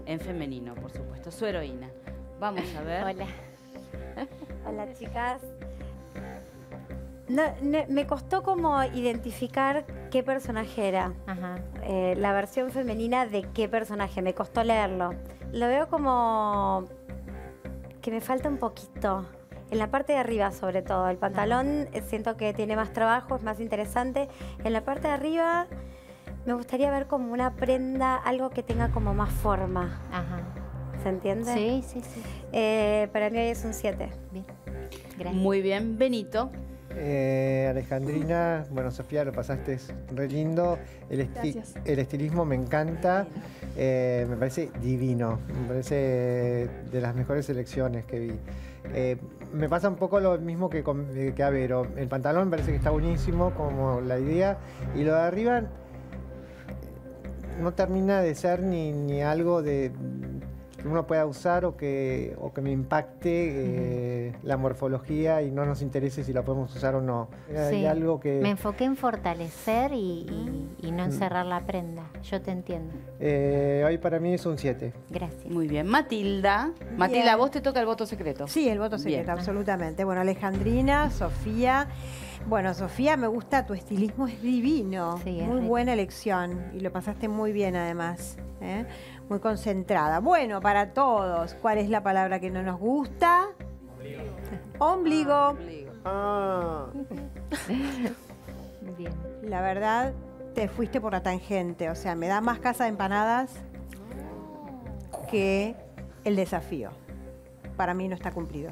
En femenino, por supuesto, su heroína. Vamos a ver. Hola. Hola, chicas. No, no, me costó como identificar qué personaje era. Ajá. Eh, la versión femenina de qué personaje. Me costó leerlo. Lo veo como que me falta un poquito. En la parte de arriba, sobre todo. El pantalón no. Siento que tiene más trabajo, es más interesante. En la parte de arriba me gustaría ver como una prenda, algo que tenga como más forma. Ajá. ¿Se entiende? Sí, sí, sí. Eh, para mí hoy es un siete. Bien. Gracias. Muy bien, Benito. Eh, Alejandrina, bueno, Sofía, lo pasaste re lindo. El, esti el estilismo me encanta. Eh, me parece divino. Me parece de las mejores selecciones que vi. Eh, me pasa un poco lo mismo que, con, que a Vero. El pantalón me parece que está buenísimo, como la idea. Y lo de arriba no termina de ser ni, ni algo de, que uno pueda usar o que, o que me impacte eh, uh-huh. la morfología y no nos interese si la podemos usar o no. Sí. Algo que... Me enfoqué en fortalecer y, y, y no encerrar la prenda. Yo te entiendo. Eh, hoy para mí es un siete. Gracias. Muy bien. Matilda. Bien. Matilda, vos te toca el voto secreto. Sí, el voto secreto, bien. Absolutamente. Bueno, Alejandrina, Sofía... Bueno, Sofía, me gusta, tu estilismo es divino. Sí, es muy rico. Buena elección. Y lo pasaste muy bien, además. ¿Eh? Muy concentrada. Bueno, para todos, ¿cuál es la palabra que no nos gusta? Ombligo. Ombligo. Ah, ombligo. Ah. Bien. La verdad, te fuiste por la tangente. O sea, me da más casa de empanadas que el desafío. Para mí no está cumplido.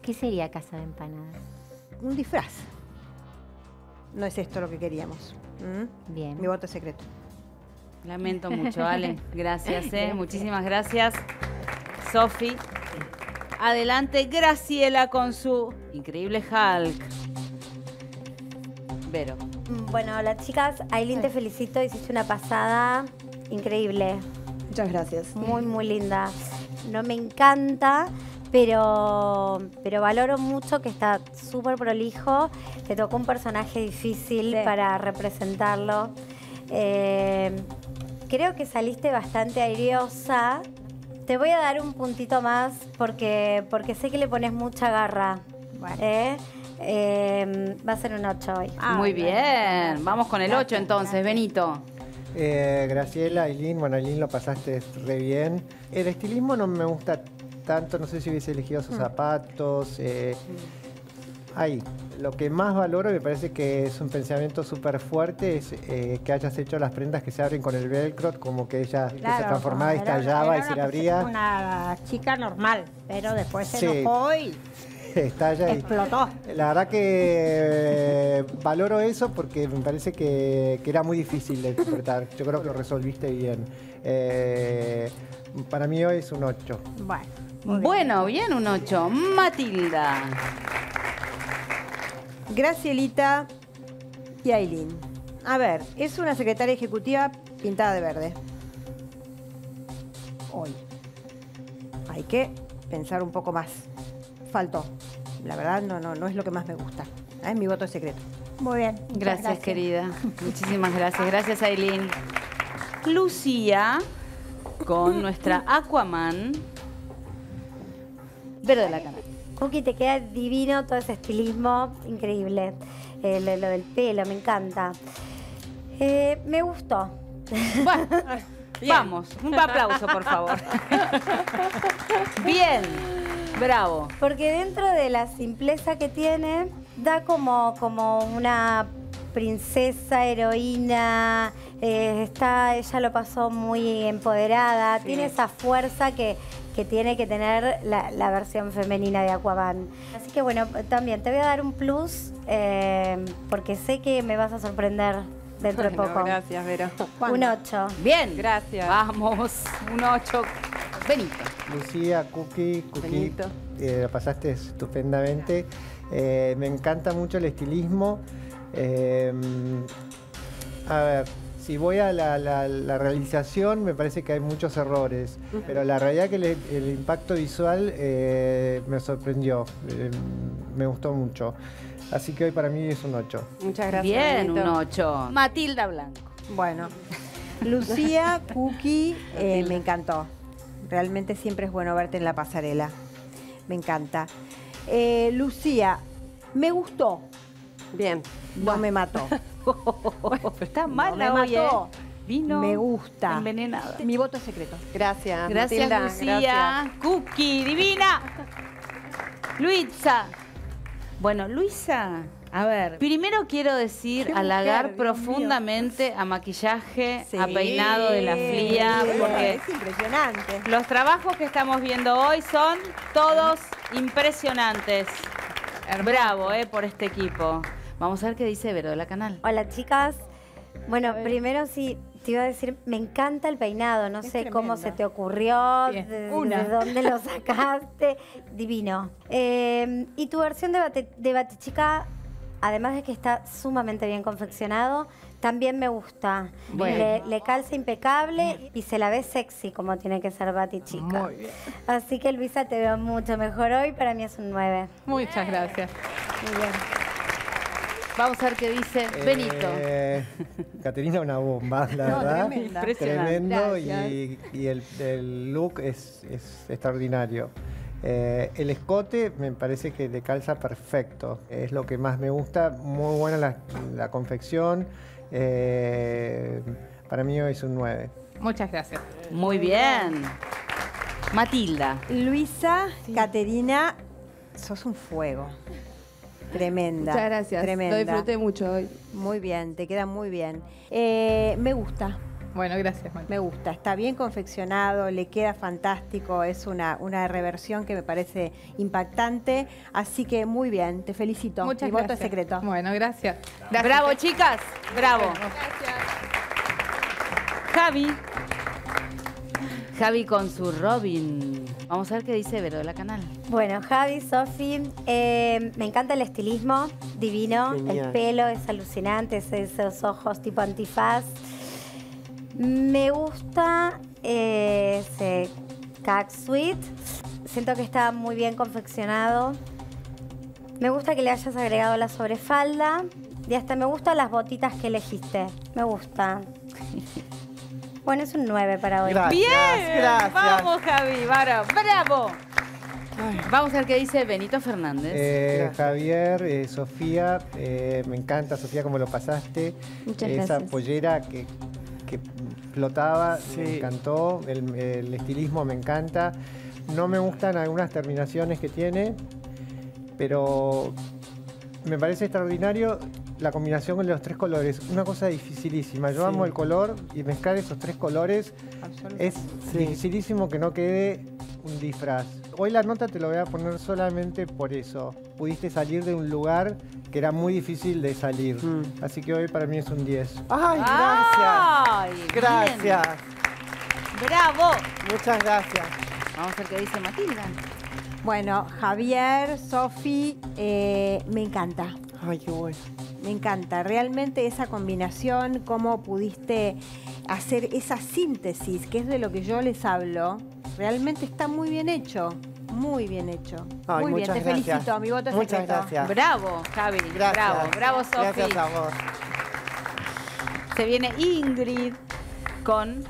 ¿Qué sería casa de empanadas? Un disfraz. No es esto lo que queríamos. ¿Mm? Bien. Mi voto es secreto. Lamento mucho, Ale. Gracias, ¿eh? Gracias. Muchísimas gracias, Sofi. Adelante, Graciela con su increíble Hulk. Vero. Bueno, hola chicas. Ailín, te felicito. Hiciste una pasada increíble. Muchas gracias. Muy, muy linda. No me encanta... Pero, pero valoro mucho que está súper prolijo. Te tocó un personaje difícil, sí, para representarlo. Eh, creo que saliste bastante airiosa. Te voy a dar un puntito más porque, porque sé que le pones mucha garra. Bueno. ¿Eh? Eh, va a ser un ocho hoy. Ah, muy bien. Bueno. Vamos con el ocho entonces, Benito. Eh, Graciela, Aileen, bueno, Aileen lo pasaste re bien. El estilismo no me gusta tanto, no sé si hubiese elegido sus zapatos. Eh, ahí, lo que más valoro, me parece que es un pensamiento súper fuerte, es eh, que hayas hecho las prendas que se abren con el velcro, como que ella claro, que se transformaba era, y estallaba y se la abría. Una chica normal, pero después se sí. enojó y... Estalla y explotó. La verdad que valoro eso porque me parece que, que era muy difícil de interpretar. Yo creo que lo resolviste bien. Eh, para mí hoy es un ocho. Bueno, bien. Bueno, bien un ocho. Matilda. Gracielita y Aileen. A ver, es una secretaria ejecutiva pintada de verde. Hoy. Hay que pensar un poco más. Faltó. La verdad, no, no, no es lo que más me gusta. Es mi voto secreto. Muy bien. Gracias, gracias, querida. Muchísimas gracias. Gracias, Aileen. Lucía, con nuestra Aquaman. Vero de la Canal. Cookie, te queda divino todo ese estilismo. Increíble. Eh, lo, lo del pelo, me encanta. Eh, me gustó. Bueno, vamos. Un aplauso, por favor. Bien. Bravo. Porque dentro de la simpleza que tiene, da como, como una princesa, heroína, eh, está, ella lo pasó muy empoderada, sí. Tiene esa fuerza que, que tiene que tener la, la versión femenina de Aquaman. Así que bueno, también te voy a dar un plus, eh, porque sé que me vas a sorprender dentro bueno, de poco. Gracias, Vera. ¿Cuándo? Un ocho. Bien. Gracias. Vamos, un ocho. Benito. Lucía, Cookie, Cookie, eh, lo pasaste estupendamente. Eh, me encanta mucho el estilismo. Eh, a ver, si voy a la, la, la realización, me parece que hay muchos errores. Uh-huh. Pero la realidad es que le, el impacto visual eh, me sorprendió. Eh, me gustó mucho. Así que hoy para mí es un ocho. Muchas gracias. Bien, Benito. Un ocho. Matilda Blanco. Bueno, Lucía, Cookie, eh, me encantó. Realmente siempre es bueno verte en la pasarela. Me encanta. Eh, Lucía, me gustó. Bien. No, no. me mató. Bueno, está mal, no me hoy, mató. Eh. Vino me gusta. Envenenada. Mi voto es secreto. Gracias. Gracias, Matilda. Lucía. Gracias. Cookie, divina. Luisa. Bueno, Luisa, a ver. Primero quiero decir, mujer, halagar profundamente a maquillaje, sí. a peinado de la Flía. Sí. Porque es impresionante. Los trabajos que estamos viendo hoy son todos impresionantes. Hermoso. Bravo, eh, por este equipo. Vamos a ver qué dice Vero de la Canal. Hola, chicas. Bueno, primero sí, te iba a decir, me encanta el peinado. No es sé tremendo. Cómo se te ocurrió, de, Una. de dónde lo sacaste. Divino. Eh, y tu versión de, bate, de Batichica, además de que está sumamente bien confeccionado, también me gusta. Bueno. Le, le calza impecable y se la ve sexy como tiene que ser Batichica. Muy bien. Así que, Luisa, te veo mucho mejor hoy. Para mí es un nueve. Muchas gracias. Muy bien. Vamos a ver qué dice Benito. Eh, Caterina, una bomba, la no, verdad. Tremenda. Tremendo. Y, y el, el look es, es extraordinario. Eh, el escote me parece que le calza perfecto. Es lo que más me gusta. Muy buena la, la confección. Eh, para mí hoy es un nueve. Muchas gracias. Muy bien. Matilda. Luisa, sí. Caterina, sos un fuego. Tremenda. Muchas gracias. Tremenda. Lo disfruté mucho hoy. Muy bien, te queda muy bien. Eh, me gusta. Bueno, gracias, María. Me gusta. Está bien confeccionado, le queda fantástico. Es una, una reversión que me parece impactante. Así que muy bien, te felicito. Muchas Mi gracias. voto es secreto. Bueno, gracias. gracias. Bravo, chicas. Bravo. Gracias. Javi. Javi con su Robin. Vamos a ver qué dice Vero de la Canal. Bueno, Javi, Sofi, eh, me encanta el estilismo divino. Genial. El pelo es alucinante, esos ojos tipo antifaz. Me gusta eh, ese cack suit. Siento que está muy bien confeccionado. Me gusta que le hayas agregado la sobrefalda. Y hasta me gustan las botitas que elegiste. Me gusta. Bueno, es un nueve para hoy. Gracias, ¡bien! Gracias. Vamos, Javi, vara, bravo. Ay. Vamos a ver qué dice Benito Fernández. Eh, Javier, eh, Sofía, eh, me encanta, Sofía, como lo pasaste. Muchas Esa gracias. Esa pollera que, que flotaba, sí. Me encantó, el, el estilismo me encanta. No me gustan algunas terminaciones que tiene, pero me parece extraordinario la combinación con los tres colores. Una cosa dificilísima. Yo sí. amo el color y mezclar esos tres colores es sí. dificilísimo que no quede un disfraz. Hoy la nota te lo voy a poner solamente por eso. Pudiste salir de un lugar que era muy difícil de salir. Mm. Así que hoy para mí es un diez. ¡Ay, gracias! ¡Ay, gracias! Bien. ¡Bravo! Muchas gracias. Vamos a ver qué dice Matilda. Bueno, Javier, Sofi, eh, me encanta. Ay, qué bueno. Me encanta, realmente esa combinación, cómo pudiste hacer esa síntesis, que es de lo que yo les hablo, realmente está muy bien hecho, muy bien hecho. Ay, muy bien, te gracias. felicito, mi voto es muchas secreto. Gracias. Bravo, Javi, gracias. bravo, bravo, Sofi. Gracias a vos. Se viene Ingrid con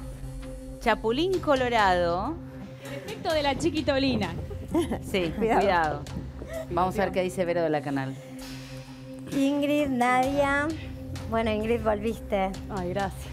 Chapulín Colorado. El efecto de la chiquitolina. Sí, cuidado. cuidado. Vamos a ver qué dice Vero de la Canal. Ingrid, Nadia. Bueno, Ingrid, volviste. Ay, gracias.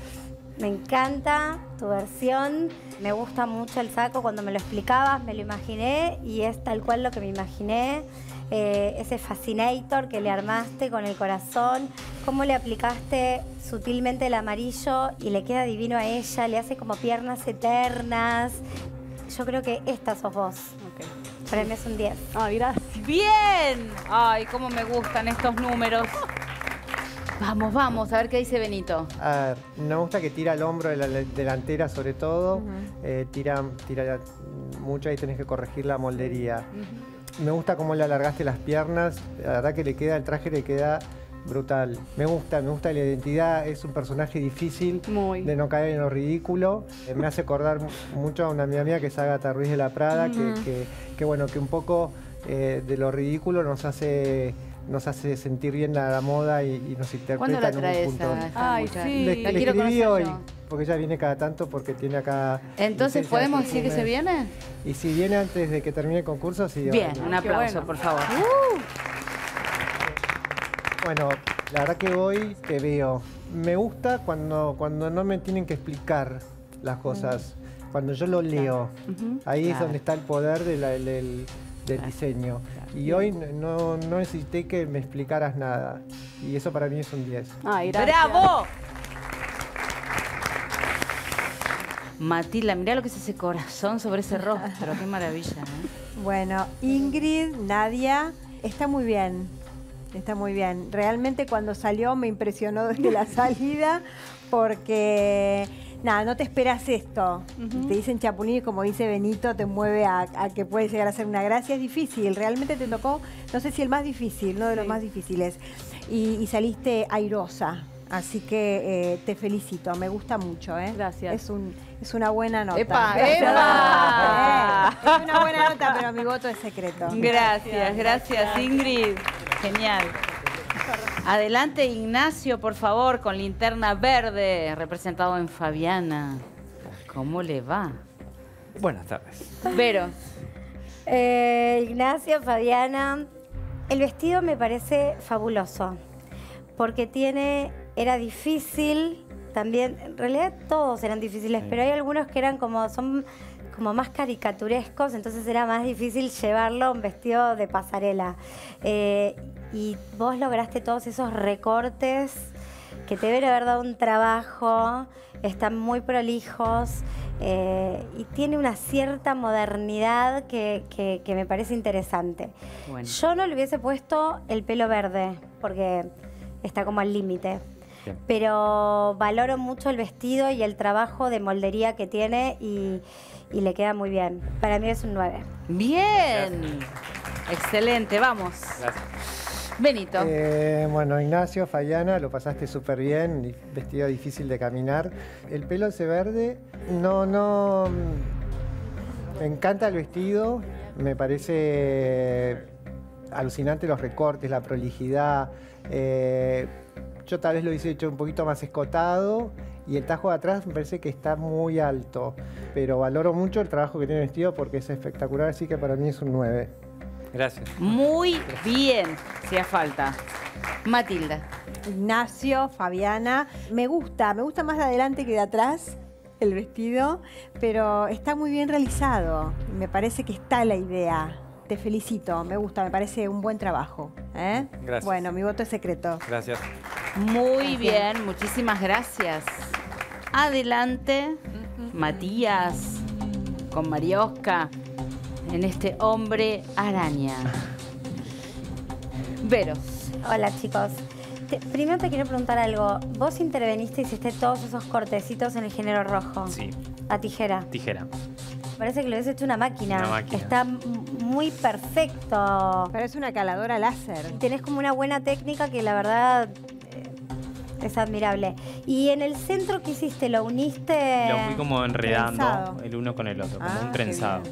Me encanta tu versión. Me gusta mucho el saco. Cuando me lo explicabas, me lo imaginé y es tal cual lo que me imaginé. Eh, ese fascinator que le armaste con el corazón. Cómo le aplicaste sutilmente el amarillo y le queda divino a ella. Le hace como piernas eternas. Yo creo que esta sos vos. Okay. Para mí es un diez. Ay, gracias. ¡Bien! Ay, cómo me gustan estos números. Vamos, vamos, a ver qué dice Benito. A ver, me gusta que tira el hombro de la delantera sobre todo. Uh-huh. eh, tira, tira mucho, ahí tenés que corregir la moldería. Uh-huh. Me gusta cómo le alargaste las piernas. La verdad que le queda, el traje le queda brutal. Me gusta, me gusta la identidad. Es un personaje difícil Muy. de no caer en lo ridículo. Eh, me hace acordar mucho a una amiga mía que es Agatha Ruiz de la Prada, uh-huh. que, que, que bueno, que un poco eh, de lo ridículo nos hace nos hace sentir bien la, la moda y, y nos interpreta la en un punto. Ay, sí. Le, la le quiero escribí hoy, yo. porque ella viene cada tanto porque tiene acá. Entonces, ¿podemos decir que se viene? Y si viene antes de que termine el concurso, sí. Bien, bueno. un aplauso, bueno. por favor. Uh. Bueno, la verdad que hoy te veo. Me gusta cuando, cuando no me tienen que explicar las cosas. Uh-huh. Cuando yo lo leo. Uh-huh. Ahí claro. es donde está el poder de la, del, del claro. diseño. Claro. Y hoy no, no necesité que me explicaras nada. Y eso para mí es un diez. Ay, gracias. ¡Bravo! Matilda, mirá lo que es ese corazón sobre ese rostro. Qué maravilla, ¿eh? Bueno, Ingrid, Nadia, está muy bien. Está muy bien. Realmente cuando salió me impresionó desde la salida porque, nada, no te esperas esto. Uh-huh. Te dicen Chapulín y como dice Benito, te mueve a, a que puede llegar a ser una gracia. Es difícil, realmente te tocó, no sé si el más difícil, uno de sí. los más difíciles. Y, y saliste airosa, así que eh, te felicito, me gusta mucho. ¿eh? Gracias. Es un... Es una buena nota. ¡Epa! ¡Epa! Es una buena nota, pero mi voto es secreto. Gracias, gracias, Ingrid. Genial. Adelante, Ignacio, por favor, con Linterna Verde, representado en Fabiana. ¿Cómo le va? Buenas tardes. Vero. Eh, Ignacio, Fabiana. El vestido me parece fabuloso, porque tiene... Era difícil... También, en realidad todos eran difíciles, sí. pero hay algunos que eran como, son como más caricaturescos, entonces era más difícil llevarlo a un vestido de pasarela. Eh, y vos lograste todos esos recortes que te deben haber dado un trabajo, están muy prolijos eh, y tiene una cierta modernidad que, que, que me parece interesante. Bueno. Yo no le hubiese puesto el pelo verde porque está como al límite. Pero valoro mucho el vestido y el trabajo de moldería que tiene y, y le queda muy bien. Para mí es un nueve. ¡Bien! Gracias. Excelente, vamos. Gracias. Benito. Eh, bueno, Ignacio, Fabiana, lo pasaste súper bien. Vestido difícil de caminar. El pelo ese verde, no, no... Me encanta el vestido. Me parece alucinante los recortes, la prolijidad. Eh, Yo tal vez lo hice hecho un poquito más escotado y el tajo de atrás me parece que está muy alto. Pero valoro mucho el trabajo que tiene el vestido porque es espectacular, así que para mí es un nueve. Gracias. Muy Gracias. bien, si hace falta. Matilda. Ignacio, Fabiana. Me gusta, me gusta más de adelante que de atrás el vestido, pero está muy bien realizado. Me parece que está la idea. Te felicito, me gusta, me parece un buen trabajo. ¿Eh? Gracias. Bueno, mi voto es secreto. Gracias. Muy gracias. bien, muchísimas gracias. Adelante, uh-huh. Matías, con Mariosca, en este Hombre Araña. Vero. Hola, chicos. Te, primero te quiero preguntar algo. Vos interveniste y hiciste todos esos cortecitos en el género rojo. Sí. A tijera. Tijera. Parece que lo has hecho una máquina. Una máquina. Está muy perfecto. Parece una caladora láser. Tenés como una buena técnica que la verdad eh, es admirable. ¿Y en el centro qué hiciste? ¿Lo uniste? Lo fui como enredando trenzado. el uno con el otro, como ah, un trenzado.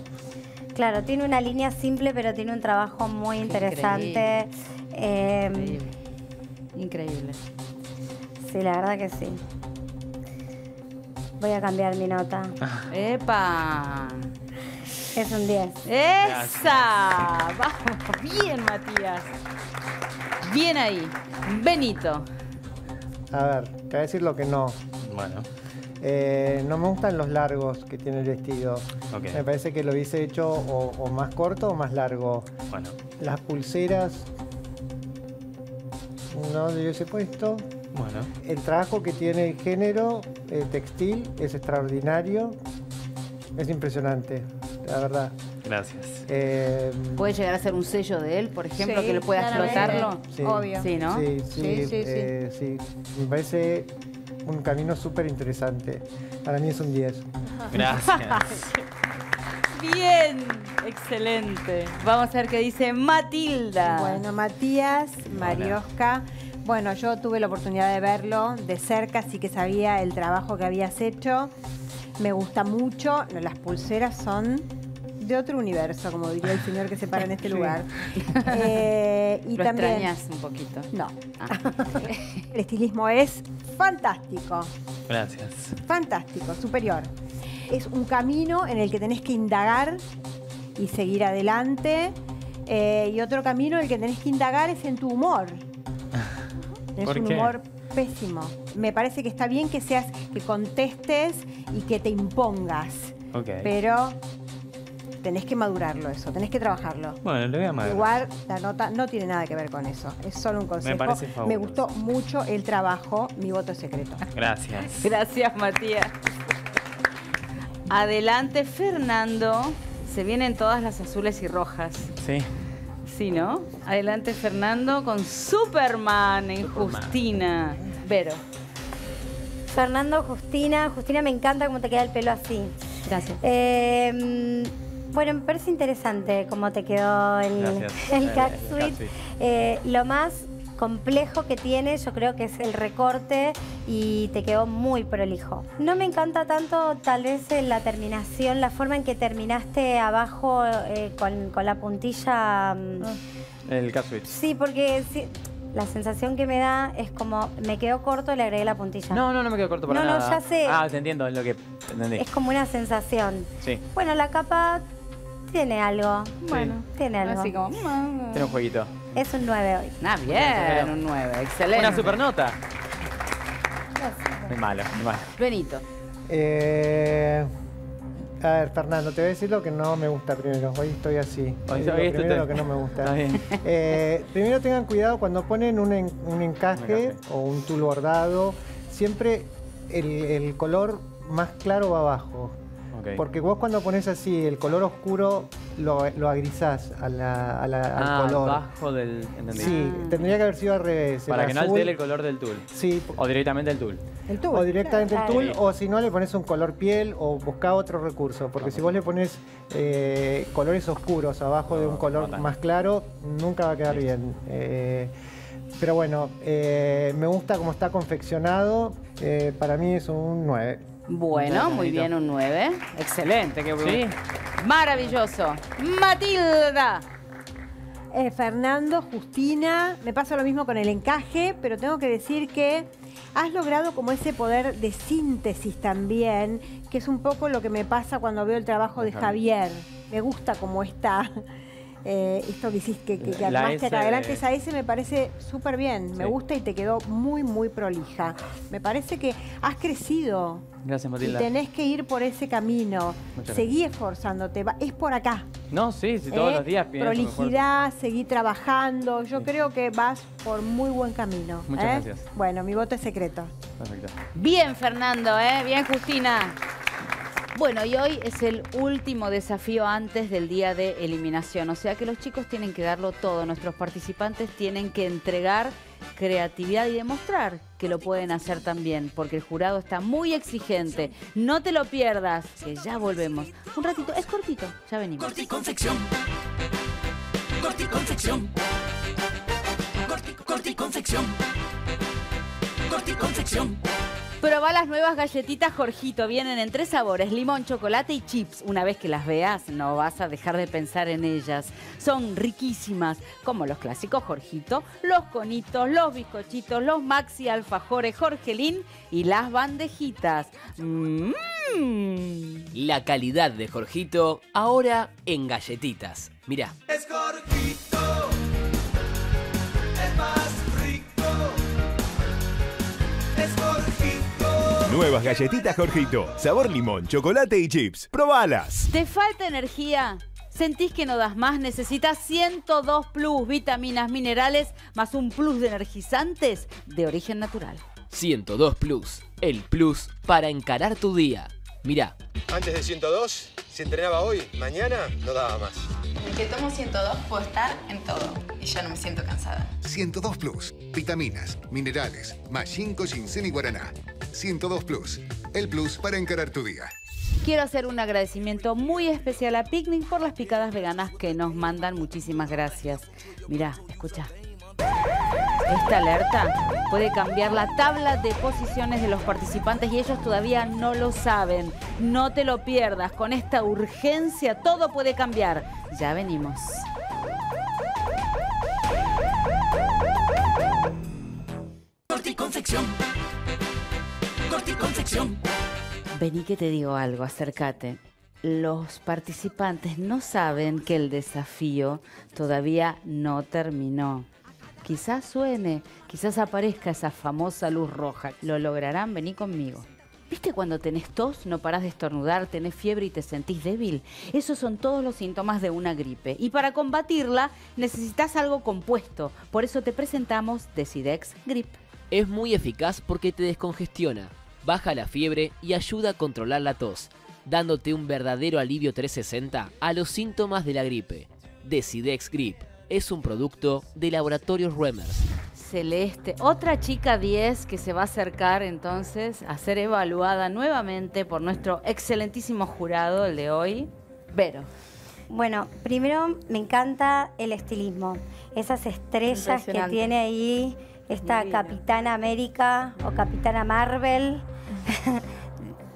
Claro, tiene una línea simple, pero tiene un trabajo muy interesante. Increíble. Eh, Increíble. Increíble. Sí, la verdad que sí. Voy a cambiar mi nota. ¡Epa! Es un diez. ¡Esa! ¡Vamos! Bien, Matías. Bien ahí. Benito. A ver, te voy a decir lo que no. Bueno. Eh, no me gustan los largos que tiene el vestido. Okay. Me parece que lo hubiese hecho o, o más corto o más largo. Bueno. Las pulseras no lo hubiese puesto. Bueno. El trabajo que tiene el género, el textil, es extraordinario. Es impresionante, la verdad. Gracias. Eh, ¿Puede llegar a ser un sello de él, por ejemplo, sí, que le pueda explotarlo? Sí, obvio. Sí, ¿no? Sí, sí, sí, sí, eh, sí. sí. Me parece un camino súper interesante. Para mí es un diez. Gracias. Bien, excelente. Vamos a ver qué dice Matilda. Bueno, Matías, Mariosca. Bueno, yo tuve la oportunidad de verlo de cerca, así que sabía el trabajo que habías hecho. Me gusta mucho. Las pulseras son de otro universo, como diría el señor que se para en este lugar. Eh, y Lo también... extrañas un poquito. No. Ah. El estilismo es fantástico. Gracias. Fantástico, superior. Es un camino en el que tenés que indagar y seguir adelante. Eh, y otro camino en el que tenés que indagar es en tu humor. Es un humor pésimo. Me parece que está bien que seas, que contestes y que te impongas. Okay. Pero tenés que madurarlo eso, tenés que trabajarlo. Bueno, le voy a madurar. Igual la nota no tiene nada que ver con eso. Es solo un consejo. Me parece fabuloso. Me gustó mucho el trabajo. Mi voto es secreto. Gracias. Gracias, Matías. Adelante, Fernando. Se vienen todas las azules y rojas. Sí. Sí, ¿no? Adelante, Fernando, con Superman en Superman. Justina. Vero. Fernando, Justina. Justina, me encanta cómo te queda el pelo así. Gracias. Eh, bueno, me parece interesante cómo te quedó el, el catsuit. Eh, lo más complejo que tiene, yo creo que es el recorte y te quedó muy prolijo. No me encanta tanto tal vez la terminación, la forma en que terminaste abajo eh, con, con la puntilla. El catsuit. Sí, porque sí, la sensación que me da es como me quedó corto y le agregué la puntilla. No, no, no me quedó corto para no, nada. No, ya sé. Ah, te entiendo, es lo que entendí. Es como una sensación. Sí. Bueno, la capa tiene algo. Sí. Bueno, tiene algo. Así como... Tiene un jueguito. Es un nueve hoy. Ah, bien, un nueve. Excelente. Una supernota. Muy malo, muy malo. Benito. Eh, a ver, Fernando, te voy a decir lo que no me gusta primero. Hoy estoy así. Hoy lo primero estoy... lo que no me gusta. Está bien. Eh, primero tengan cuidado cuando ponen un, en, un encaje un o un tul bordado. Siempre el, el color más claro va abajo. Okay. Porque vos cuando pones así el color oscuro lo, lo agrisás a la, a la, ah, al color. Bajo del... Entendí. Sí, ah. tendría que haber sido al revés. Para el que azul, no altere el color del tul. Sí. O directamente el tul. El tul. O directamente claro. el tul, o si no le pones un color piel o buscá otro recurso. Porque no, si vos le pones eh, colores oscuros abajo no, de un color no, más claro, nunca va a quedar sí. bien. Eh, pero bueno, eh, me gusta cómo está confeccionado. Eh, para mí es un nueve. Bueno, muy bien, un nueve. Excelente, qué bueno. Sí. Maravilloso. Matilda. Eh, Fernando, Justina, me pasa lo mismo con el encaje, pero tengo que decir que has logrado como ese poder de síntesis también, que es un poco lo que me pasa cuando veo el trabajo de Javier. Me gusta como está eh, esto que hiciste, que, que armaste acá adelante, esa S me parece súper bien, sí. Me gusta y te quedó muy, muy prolija. Me parece que has crecido. Gracias, Matilda. Y tenés que ir por ese camino. Seguí esforzándote, es por acá. No, sí, sí todos ¿Eh? los días pienso. Prolijidad, mejor. Seguí trabajando. Yo sí. creo que vas por muy buen camino. Muchas ¿eh? gracias. Bueno, mi voto es secreto. Perfecto. Bien, Fernando, ¿eh? Bien, Justina. Bueno, y hoy es el último desafío antes del día de eliminación. O sea que los chicos tienen que darlo todo. Nuestros participantes tienen que entregar creatividad y demostrar que lo pueden hacer también, porque el jurado está muy exigente. No te lo pierdas, que ya volvemos. Un ratito, es cortito, ya venimos. Corte y confección. Corte y confección. Corte y confección. Corte y confección. Probá las nuevas galletitas Jorgito. Vienen en tres sabores, limón, chocolate y chips. Una vez que las veas, no vas a dejar de pensar en ellas. Son riquísimas, como los clásicos Jorgito, los conitos, los bizcochitos, los maxi alfajores Jorgelín y las bandejitas. ¡Mmm! La calidad de Jorgito, ahora en galletitas. Mirá. Es Jorgito, es más rico. Es Jorgito. Nuevas galletitas Jorgito, sabor limón, chocolate y chips. ¡Probalas! ¿Te falta energía? ¿Sentís que no das más? Necesitas ciento dos plus, vitaminas, minerales, más un plus de energizantes de origen natural. ciento dos plus, el plus para encarar tu día. Mirá. Antes de ciento dos, si entrenaba hoy, mañana no daba más. Que tomo ciento dos, puedo estar en todo y ya no me siento cansada. ciento dos plus, vitaminas, minerales, machinco, ginseng y guaraná. ciento dos plus, el plus para encarar tu día. Quiero hacer un agradecimiento muy especial a Picnic por las picadas veganas que nos mandan. Muchísimas gracias. Mirá, escuchá. Esta alerta puede cambiar la tabla de posiciones de los participantes y ellos todavía no lo saben. No te lo pierdas. Con esta urgencia todo puede cambiar. Ya venimos. Corte y confección. Corte y confección. Vení que te digo algo, acércate. Los participantes no saben que el desafío todavía no terminó. Quizás suene, quizás aparezca esa famosa luz roja. Lo lograrán, vení conmigo. ¿Viste cuando tenés tos, no parás de estornudar, tenés fiebre y te sentís débil? Esos son todos los síntomas de una gripe. Y para combatirla necesitas algo compuesto. Por eso te presentamos Desidex Grip. Es muy eficaz porque te descongestiona, baja la fiebre y ayuda a controlar la tos, dándote un verdadero alivio trescientos sesenta a los síntomas de la gripe. Desidex Grip. Es un producto de Laboratorios Ruemers. Celeste, otra chica diez que se va a acercar entonces a ser evaluada nuevamente por nuestro excelentísimo jurado, el de hoy, Vero. Bueno, primero me encanta el estilismo. Esas estrellas que tiene ahí, esta Capitana América o Capitana Marvel.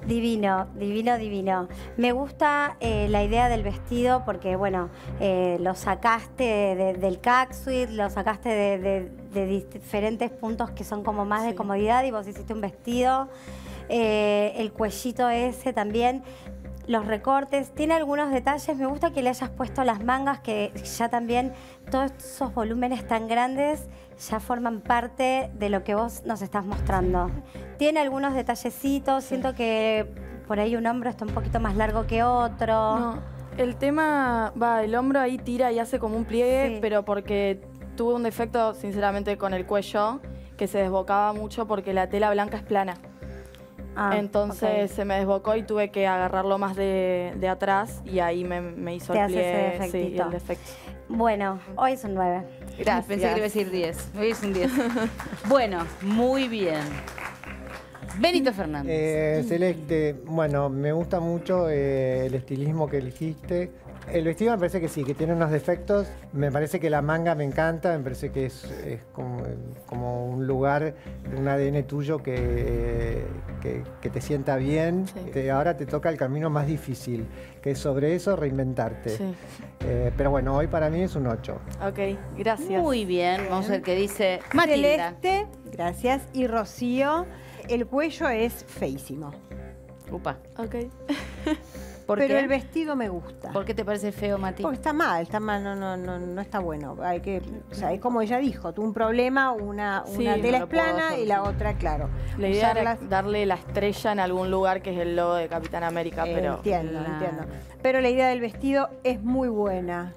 Divino, divino, divino. Me gusta eh, la idea del vestido porque, bueno, eh, lo sacaste de, de, del catsuit, lo sacaste de, de, de diferentes puntos que son como más sí. de comodidad y vos hiciste un vestido. Eh, el cuellito ese también, los recortes, tiene algunos detalles. Me gusta que le hayas puesto las mangas, que ya también todos esos volúmenes tan grandes ya forman parte de lo que vos nos estás mostrando. Tiene algunos detallecitos, siento que por ahí un hombro está un poquito más largo que otro. No, el tema, va, el hombro ahí tira y hace como un pliegue, sí. pero porque tuve un defecto, sinceramente, con el cuello, que se desbocaba mucho porque la tela blanca es plana. Ah, entonces okay. se me desbocó y tuve que agarrarlo más de, de atrás y ahí me, me hizo el pliegue, sí, el defecto. Bueno, hoy es un nueve. Gracias. Pensé que iba a decir diez. Hoy es un diez. Bueno, muy bien. Benito Fernández. Eh, Celeste, bueno, me gusta mucho eh, el estilismo que elegiste. El vestido me parece que sí, que tiene unos defectos. Me parece que la manga me encanta, me parece que es, es como, como un lugar, un A D N tuyo que, que, que te sienta bien. Sí. Te, ahora te toca el camino más difícil, que es sobre eso reinventarte. Sí. Eh, pero bueno, hoy para mí es un ocho. Ok, gracias. Muy bien, vamos a ver qué dice Matilda. Celeste, gracias. Y Rocío, el cuello es feísimo. Upa. Ok. ¿Por Pero qué? el vestido me gusta. ¿Por qué te parece feo, Mati? Porque está mal, está mal, no, no, no, no está bueno. Hay que, o sea, es como ella dijo, tuvo un problema, una, sí, una tela no es plana y la otra, claro. La idea era las... darle la estrella en algún lugar que es el logo de Capitán América, eh, pero... Entiendo, nah. entiendo. Pero la idea del vestido es muy buena.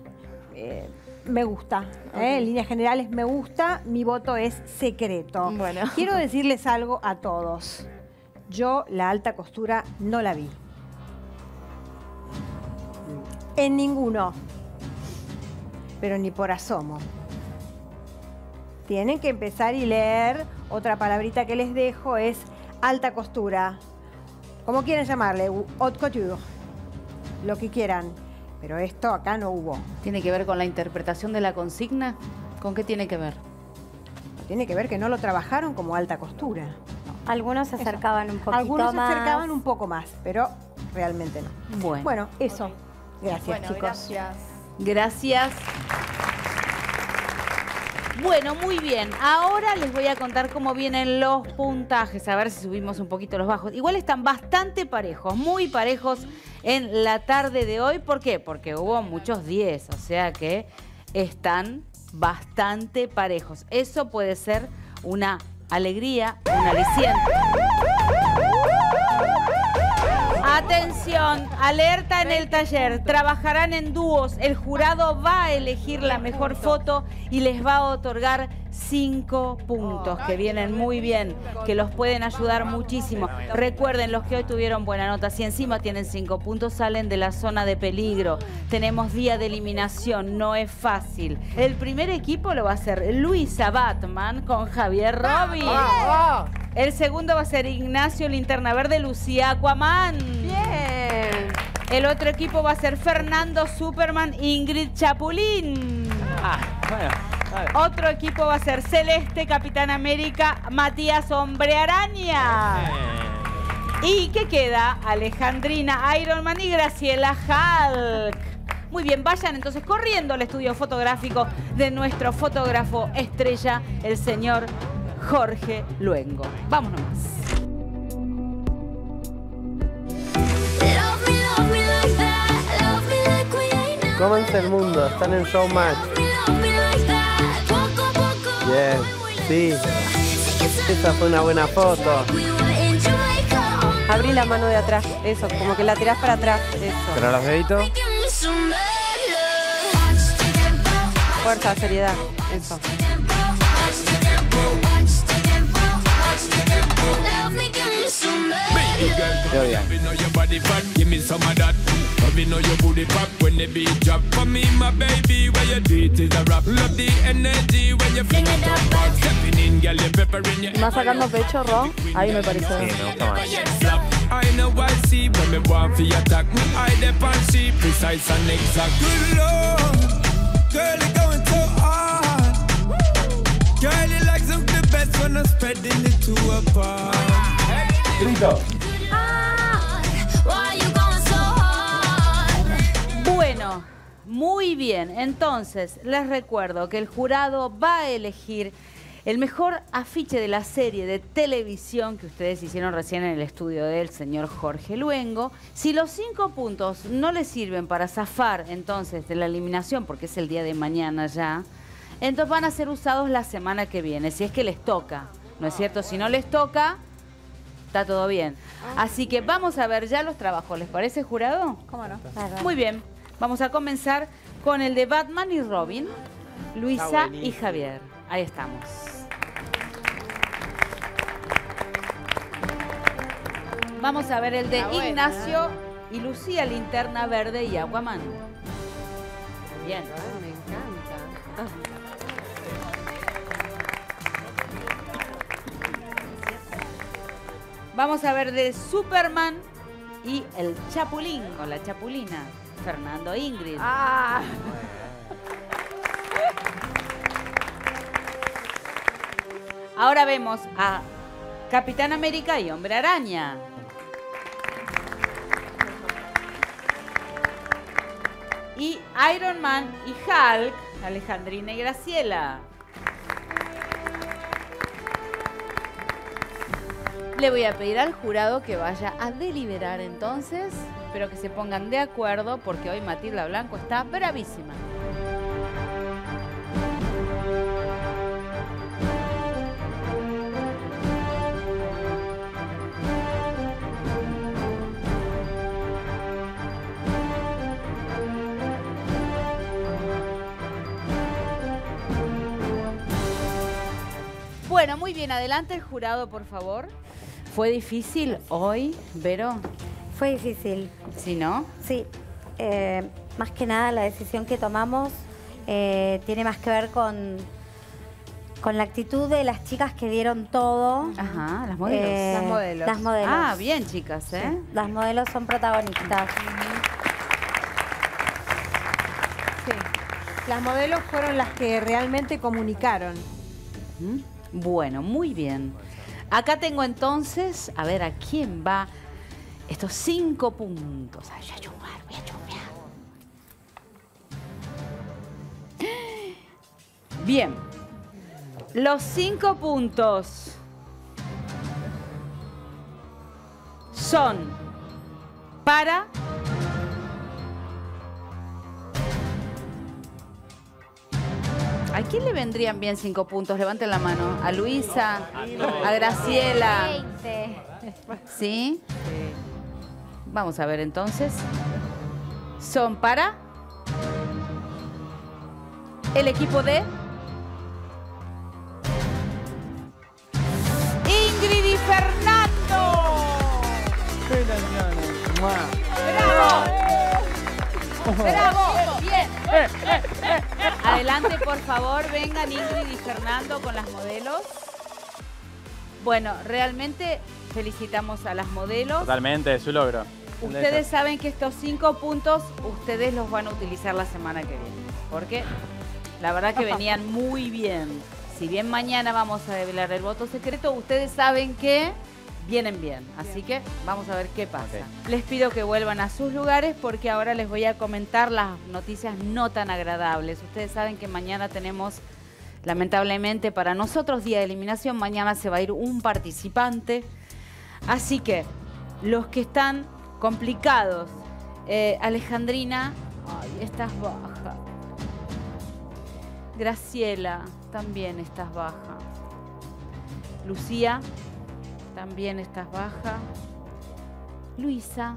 Eh, Me gusta, okay. ¿eh? En líneas generales me gusta, mi voto es secreto. Bueno. Quiero decirles algo a todos. Yo la alta costura no la vi. En ninguno. Pero ni por asomo. Tienen que empezar y leer. Otra palabrita que les dejo es alta costura. Como quieran llamarle, haute couture, lo que quieran. Pero esto acá no hubo. ¿Tiene que ver con la interpretación de la consigna? ¿Con qué tiene que ver? Tiene que ver que no lo trabajaron como alta costura. No. Algunos se acercaban eso. un poquito Algunos más. se acercaban un poco más, pero realmente no. Bueno, bueno eso. Okay. Gracias, bueno, chicos. Gracias. Gracias. Bueno, muy bien. Ahora les voy a contar cómo vienen los puntajes. A ver si subimos un poquito los bajos. Igual están bastante parejos, muy parejos en la tarde de hoy. ¿Por qué? Porque hubo muchos diez, o sea que están bastante parejos. Eso puede ser una alegría, un aliciente. Atención, alerta en el taller. Trabajarán en dúos. El jurado va a elegir la mejor foto y les va a otorgar cinco puntos, que vienen muy bien, que los pueden ayudar muchísimo. Recuerden, los que hoy tuvieron buena nota, si encima tienen cinco puntos, salen de la zona de peligro. Tenemos día de eliminación, no es fácil. El primer equipo lo va a hacer Luisa Batman con Javier Robin. El segundo va a ser Ignacio Linterna Verde, Lucía Aquaman. Bien. El otro equipo va a ser Fernando Superman, Ingrid Chapulín. Ah, bueno. Otro equipo va a ser Celeste, Capitán América, Matías, Hombre Araña. ¿Y qué queda? Alejandrina, Iron Man y Graciela, Hulk. Muy bien, vayan entonces corriendo al estudio fotográfico de nuestro fotógrafo estrella, el señor Jorge Luengo. Vámonos. Cómense el mundo, están en Showmatch. Bien, sí. Esa fue una buena foto. Abrí la mano de atrás, eso, como que la tirás para atrás, eso. ¿Pero los deditos? Fuerza, seriedad, eso. Yo bien. Más sacando pecho, Ro. Ahí me pareció. Sí, me gusta más. Grito. Bueno, muy bien. Entonces, les recuerdo que el jurado va a elegir el mejor afiche de la serie de televisión que ustedes hicieron recién en el estudio del señor Jorge Luengo. Si los cinco puntos no les sirven para zafar entonces de la eliminación, porque es el día de mañana ya, entonces van a ser usados la semana que viene, si es que les toca. ¿No es cierto? Si no les toca... Está todo bien. Así que vamos a ver ya los trabajos. ¿Les parece, jurado? ¿Cómo no? Muy bien. Vamos a comenzar con el de Batman y Robin, Luisa y Javier. Ahí estamos. Vamos a ver el de Ignacio y Lucía, Linterna Verde y Aquaman. Bien. Me encanta. Vamos a ver de Superman y el Chapulín, con la Chapulina, Fernando Ingrid. Ah. Ahora vemos a Capitán América y Hombre Araña. Y Iron Man y Hulk, Alejandrina y Graciela. Le voy a pedir al jurado que vaya a deliberar entonces Espero que se pongan de acuerdo porque hoy Matilda Blanco está bravísima. Bueno, muy bien. Adelante el jurado, por favor. ¿Fue difícil hoy, Vero? Fue difícil. ¿Sí, no? Sí. Eh, más que nada, la decisión que tomamos eh, tiene más que ver con, con la actitud de las chicas que dieron todo. Ajá, las modelos. Eh, las modelos. Las modelos. Ah, bien, chicas, ¿eh? Sí. Las modelos son protagonistas. Sí. Las modelos fueron las que realmente comunicaron. ¿Mm? Bueno, muy bien. Acá tengo entonces, a ver, ¿a quién va estos cinco puntos? Ay, voy a chumar, voy a chumar. Bien. Los cinco puntos son para... ¿A quién le vendrían bien cinco puntos? Levanten la mano. A Luisa, a Graciela. ¿Sí? Vamos a ver entonces. Son para el equipo de Ingrid y Fernando. ¡Bravo! ¡Bravo! ¡Bien! Adelante, por favor, vengan Ingrid y Fernando con las modelos. Bueno, realmente felicitamos a las modelos. Totalmente, es su logro. Ustedes saben que estos cinco puntos, ustedes los van a utilizar la semana que viene. Porque la verdad que venían muy bien. Si bien mañana vamos a develar el voto secreto, ustedes saben que vienen bien. Así que vamos a ver qué pasa. Okay. Les pido que vuelvan a sus lugares porque ahora les voy a comentar las noticias no tan agradables. Ustedes saben que mañana tenemos, lamentablemente para nosotros, día de eliminación. Mañana se va a ir un participante. Así que los que están complicados. Eh, Alejandrina, ay, estás baja. Graciela, también estás baja. Lucía, también estás baja. Luisa, a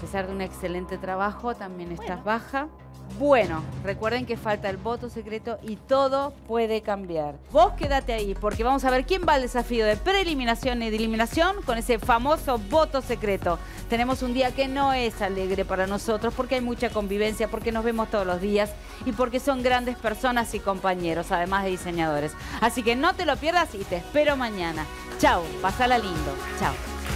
pesar de un excelente trabajo, también estás bueno. baja. Bueno, recuerden que falta el voto secreto y todo puede cambiar. Vos quédate ahí porque vamos a ver quién va al desafío de preeliminación y de eliminación con ese famoso voto secreto. Tenemos un día que no es alegre para nosotros porque hay mucha convivencia, porque nos vemos todos los días y porque son grandes personas y compañeros, además de diseñadores. Así que no te lo pierdas y te espero mañana. Chao, pasala lindo. Chao.